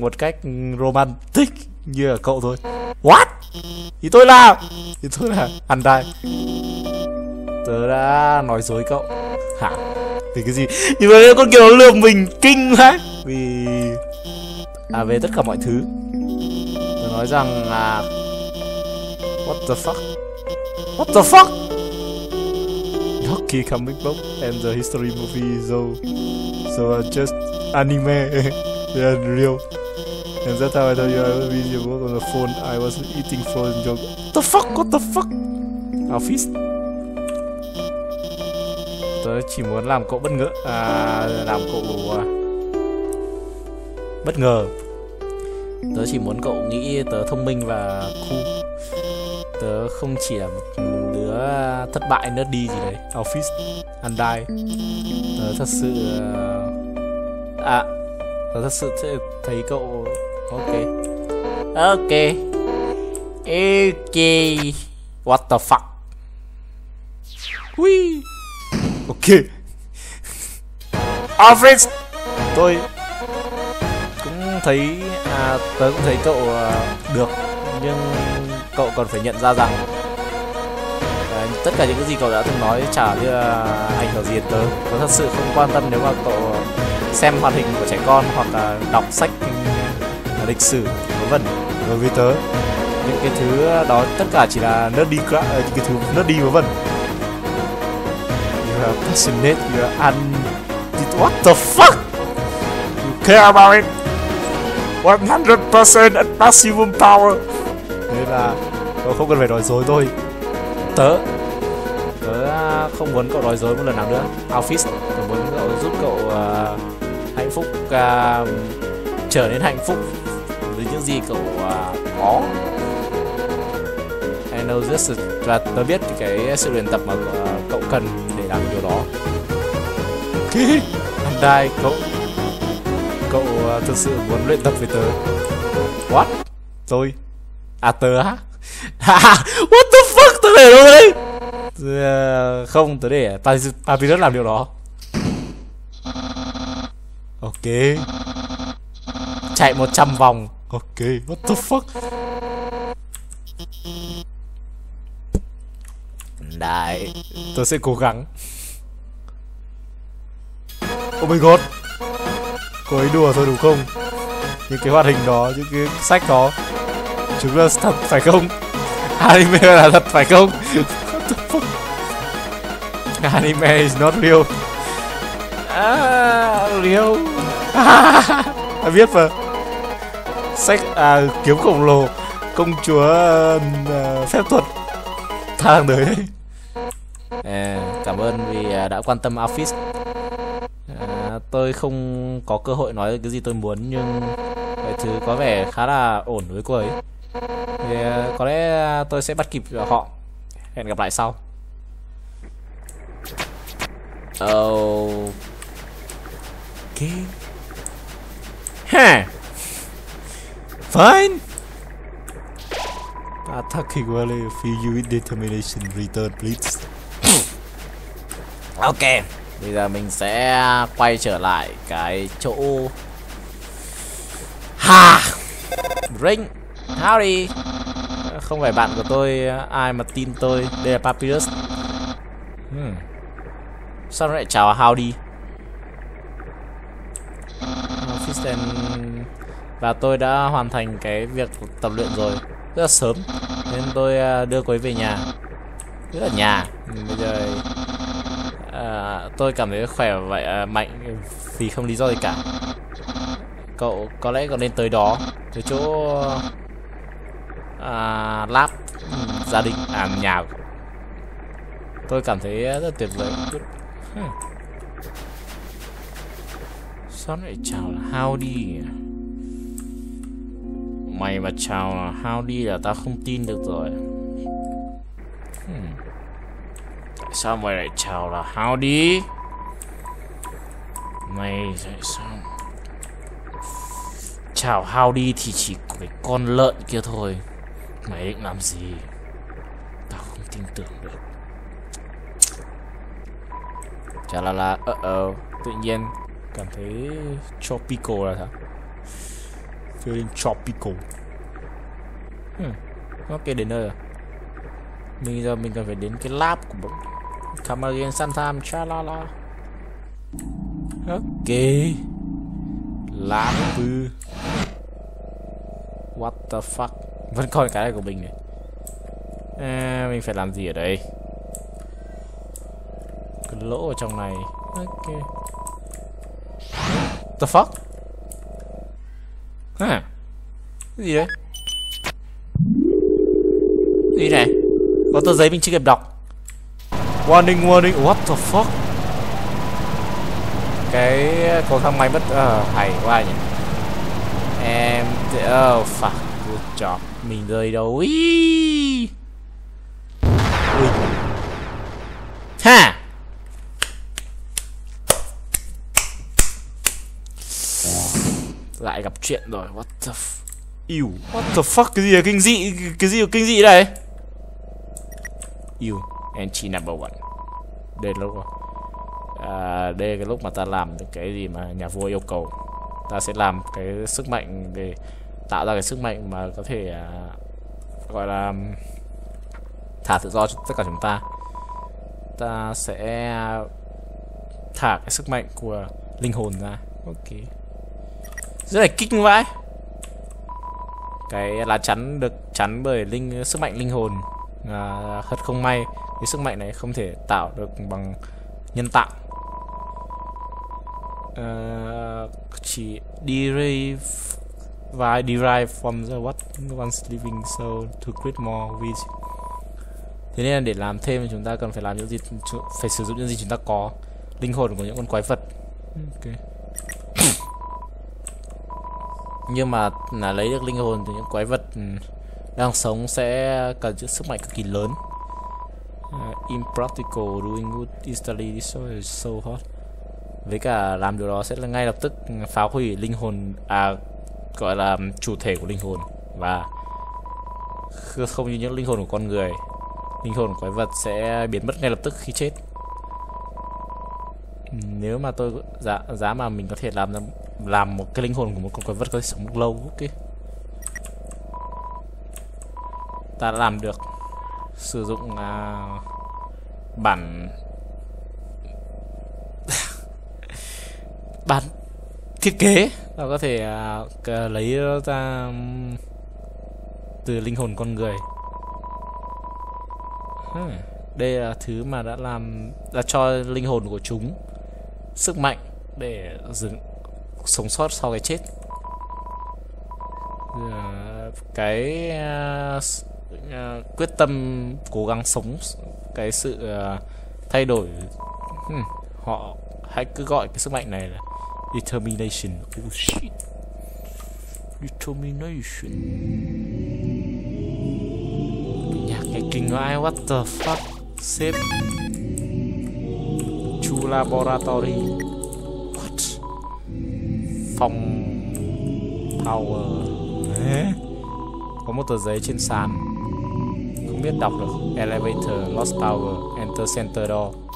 một cách romantic như là cậu thôi. What? Thì tôi là Thì tôi là Undyne. Tớ đã nói dối cậu. Hả? Vì cái gì? Nhưng mà con kiểu nó lừa mình kinh quá. Vì à về tất cả mọi thứ. Tớ nói rằng là what the fuck? What the fuck? Lucky comic book and the history movie. So So just anime. They are real. And that time I told you I was busy work on the phone. I was eating frozen yogurt. What the fuck? What the fuck? Alphys. Tớ chỉ muốn làm cậu bất ngờ. À, làm cậu bất ngờ. Tớ chỉ muốn cậu nghĩ tớ thông minh và cool. Tớ không chỉ là một đứa thất bại nữa đi gì đấy. Alphys, Undyne. Tớ thật sự à, tớ thật sự thấy cậu. Ok. Ok. Ok. What the fuck? Hui. Ok. Alphys. Tôi cũng thấy à, tớ cũng thấy cậu uh, được, nhưng cậu còn phải nhận ra rằng à, tất cả những cái gì cậu đã từng nói chả như ảnh hưởng gì đến tớ. Tớ thật sự không quan tâm nếu mà cậu xem hoạt hình của trẻ con hoặc là đọc sách lịch sử vân vân. Đối với tớ, những cái thứ đó tất cả chỉ là nerdy crap, những cái thứ nerdy vân vân. You are passionate, you are an... What the fuck? You care about it. one hundred percent at maximum power. Nên là cậu không cần phải nói dối thôi. Tớ Tớ không muốn cậu nói dối một lần nào nữa. Alphys, tớ muốn cậu giúp cậu uh, hạnh phúc, uh, trở nên hạnh phúc với những gì cậu uh, có. I know this is, và tớ biết cái sự luyện tập mà uh, cậu cần để làm điều đó. Okay. Undyne, cậu Cậu uh, thực sự muốn luyện tập với tớ. What? Tôi à tớ hả? What the fuck? Tớ để đâu đấy? Tớ, uh, không, tớ để Papyrus làm điều đó. Ok. Chạy một trăm vòng. Ok, what the fuck? Đấy, tôi sẽ cố gắng. Oh my god. Cô ấy đùa thôi đúng không? Những cái hoạt hình đó, những cái sách đó, chúng là thật phải không? Anime là thật phải không? What the fuck? Anime is not real. Ah, real. Ai biết mà. Sách à, kiếm khổng lồ, công chúa à, phép thuật, thang tới. À, cảm ơn vì đã quan tâm Alphys. À, tôi không có cơ hội nói cái gì tôi muốn nhưng cái thứ có vẻ khá là ổn với cô ấy. Thì có lẽ tôi sẽ bắt kịp họ. Hẹn gặp lại sau. Ok. Ha. Fine. Attacking Valley, fill you with determination, return please. Ok, bây giờ mình sẽ quay trở lại cái chỗ ha. Ring, howdy. Không phải bạn của tôi, ai mà tin tôi. Đây là Papyrus. Hmm. Sao nó lại chào howdy? Và tôi đã hoàn thành cái việc tập luyện rồi rất là sớm nên tôi đưa cô ấy về nhà, rất là nhà. Bây giờ à, tôi cảm thấy khỏe vậy à, mạnh vì không lý do gì cả. Cậu có lẽ còn nên tới đó, tới chỗ à, lab gia đình à, nhà. Tôi cảm thấy rất tuyệt vời. Hmm. Sao lại chào là howdy? Mày mà chào là howdy là tao không tin được rồi. Hmm. Tại sao mày lại chào là howdy? Mày tại sao chào howdy thì chỉ có cái con lợn kia thôi. Mày định làm gì? Tao không tin tưởng được. Chà là là uh -oh. Tự nhiên cảm thấy tropical là thật. Feeling tropical. Hmm. Ok, đến nơi rồi. Bây giờ mình cần phải đến cái lab của bọn Camarian Santam. Chà la la. Ok. Lab tư. What the fuck. Vẫn còn cái này của mình này. À, mình phải làm gì ở đây? Cái lỗ ở trong này. Ok. The fuck? Hả? Cái gì đấy? Cái gì này? Có tờ giấy mình chưa kịp đọc. Warning, warning. What the fuck? Cái cầu thang máy mất. Ờ, uh, hay quá nhỉ. Em... Oh, fuck. Good job. Mình rơi đâu? Ý. Ui. Ha! Lại gặp chuyện rồi. What the f... Ew. What the fuck. Cái gì là kinh dị? Cái gì là kinh dị đây? Ew. Entry number one. Đây là lúc à, đây là cái lúc mà ta làm cái gì mà nhà vua yêu cầu. Ta sẽ làm cái sức mạnh để tạo ra cái sức mạnh mà có thể à, gọi là thả tự do cho tất cả chúng ta. Ta sẽ thả cái sức mạnh của linh hồn ra. Ok. Rất là kinh vãi. Cái lá chắn được chắn bởi linh sức mạnh linh hồn. À, thật không may, cái sức mạnh này không thể tạo được bằng nhân tạo. À, chỉ derive và derive from the what one's living soul to create more with. Thế nên là để làm thêm thì chúng ta cần phải làm những gì, phải sử dụng những gì chúng ta có, linh hồn của những con quái vật. Ok. Nhưng mà là lấy được linh hồn từ những quái vật đang sống sẽ cần chữ sức mạnh cực kỳ lớn. Uh, impractical doing good instantly so so hot. Với cả làm điều đó sẽ là ngay lập tức phá hủy linh hồn, à gọi là chủ thể của linh hồn, và không như những linh hồn của con người, linh hồn của quái vật sẽ biến mất ngay lập tức khi chết. Nếu mà tôi giá giá mà mình có thể làm ra làm một cái linh hồn của một con quái vật có thể sống được lâu. Ok, ta đã làm được. Sử dụng uh, bản bản thiết kế, ta có thể uh, lấy ra um, từ linh hồn con người. Hmm. Đây là thứ mà đã làm là cho linh hồn của chúng sức mạnh để dừng sống sót sau cái chết. Cái uh, quyết tâm cố gắng sống cái sự uh, thay đổi. hmm. Họ hãy cứ gọi cái sức mạnh này là Determination. Oh shit. Determination. Nhạc cái kinh ai, what the fuck. Sếp Chu Laboratory. What? Phòng Power. Đấy. Có một tờ giấy trên sàn, không biết đọc được. Elevator, lost power, enter center door.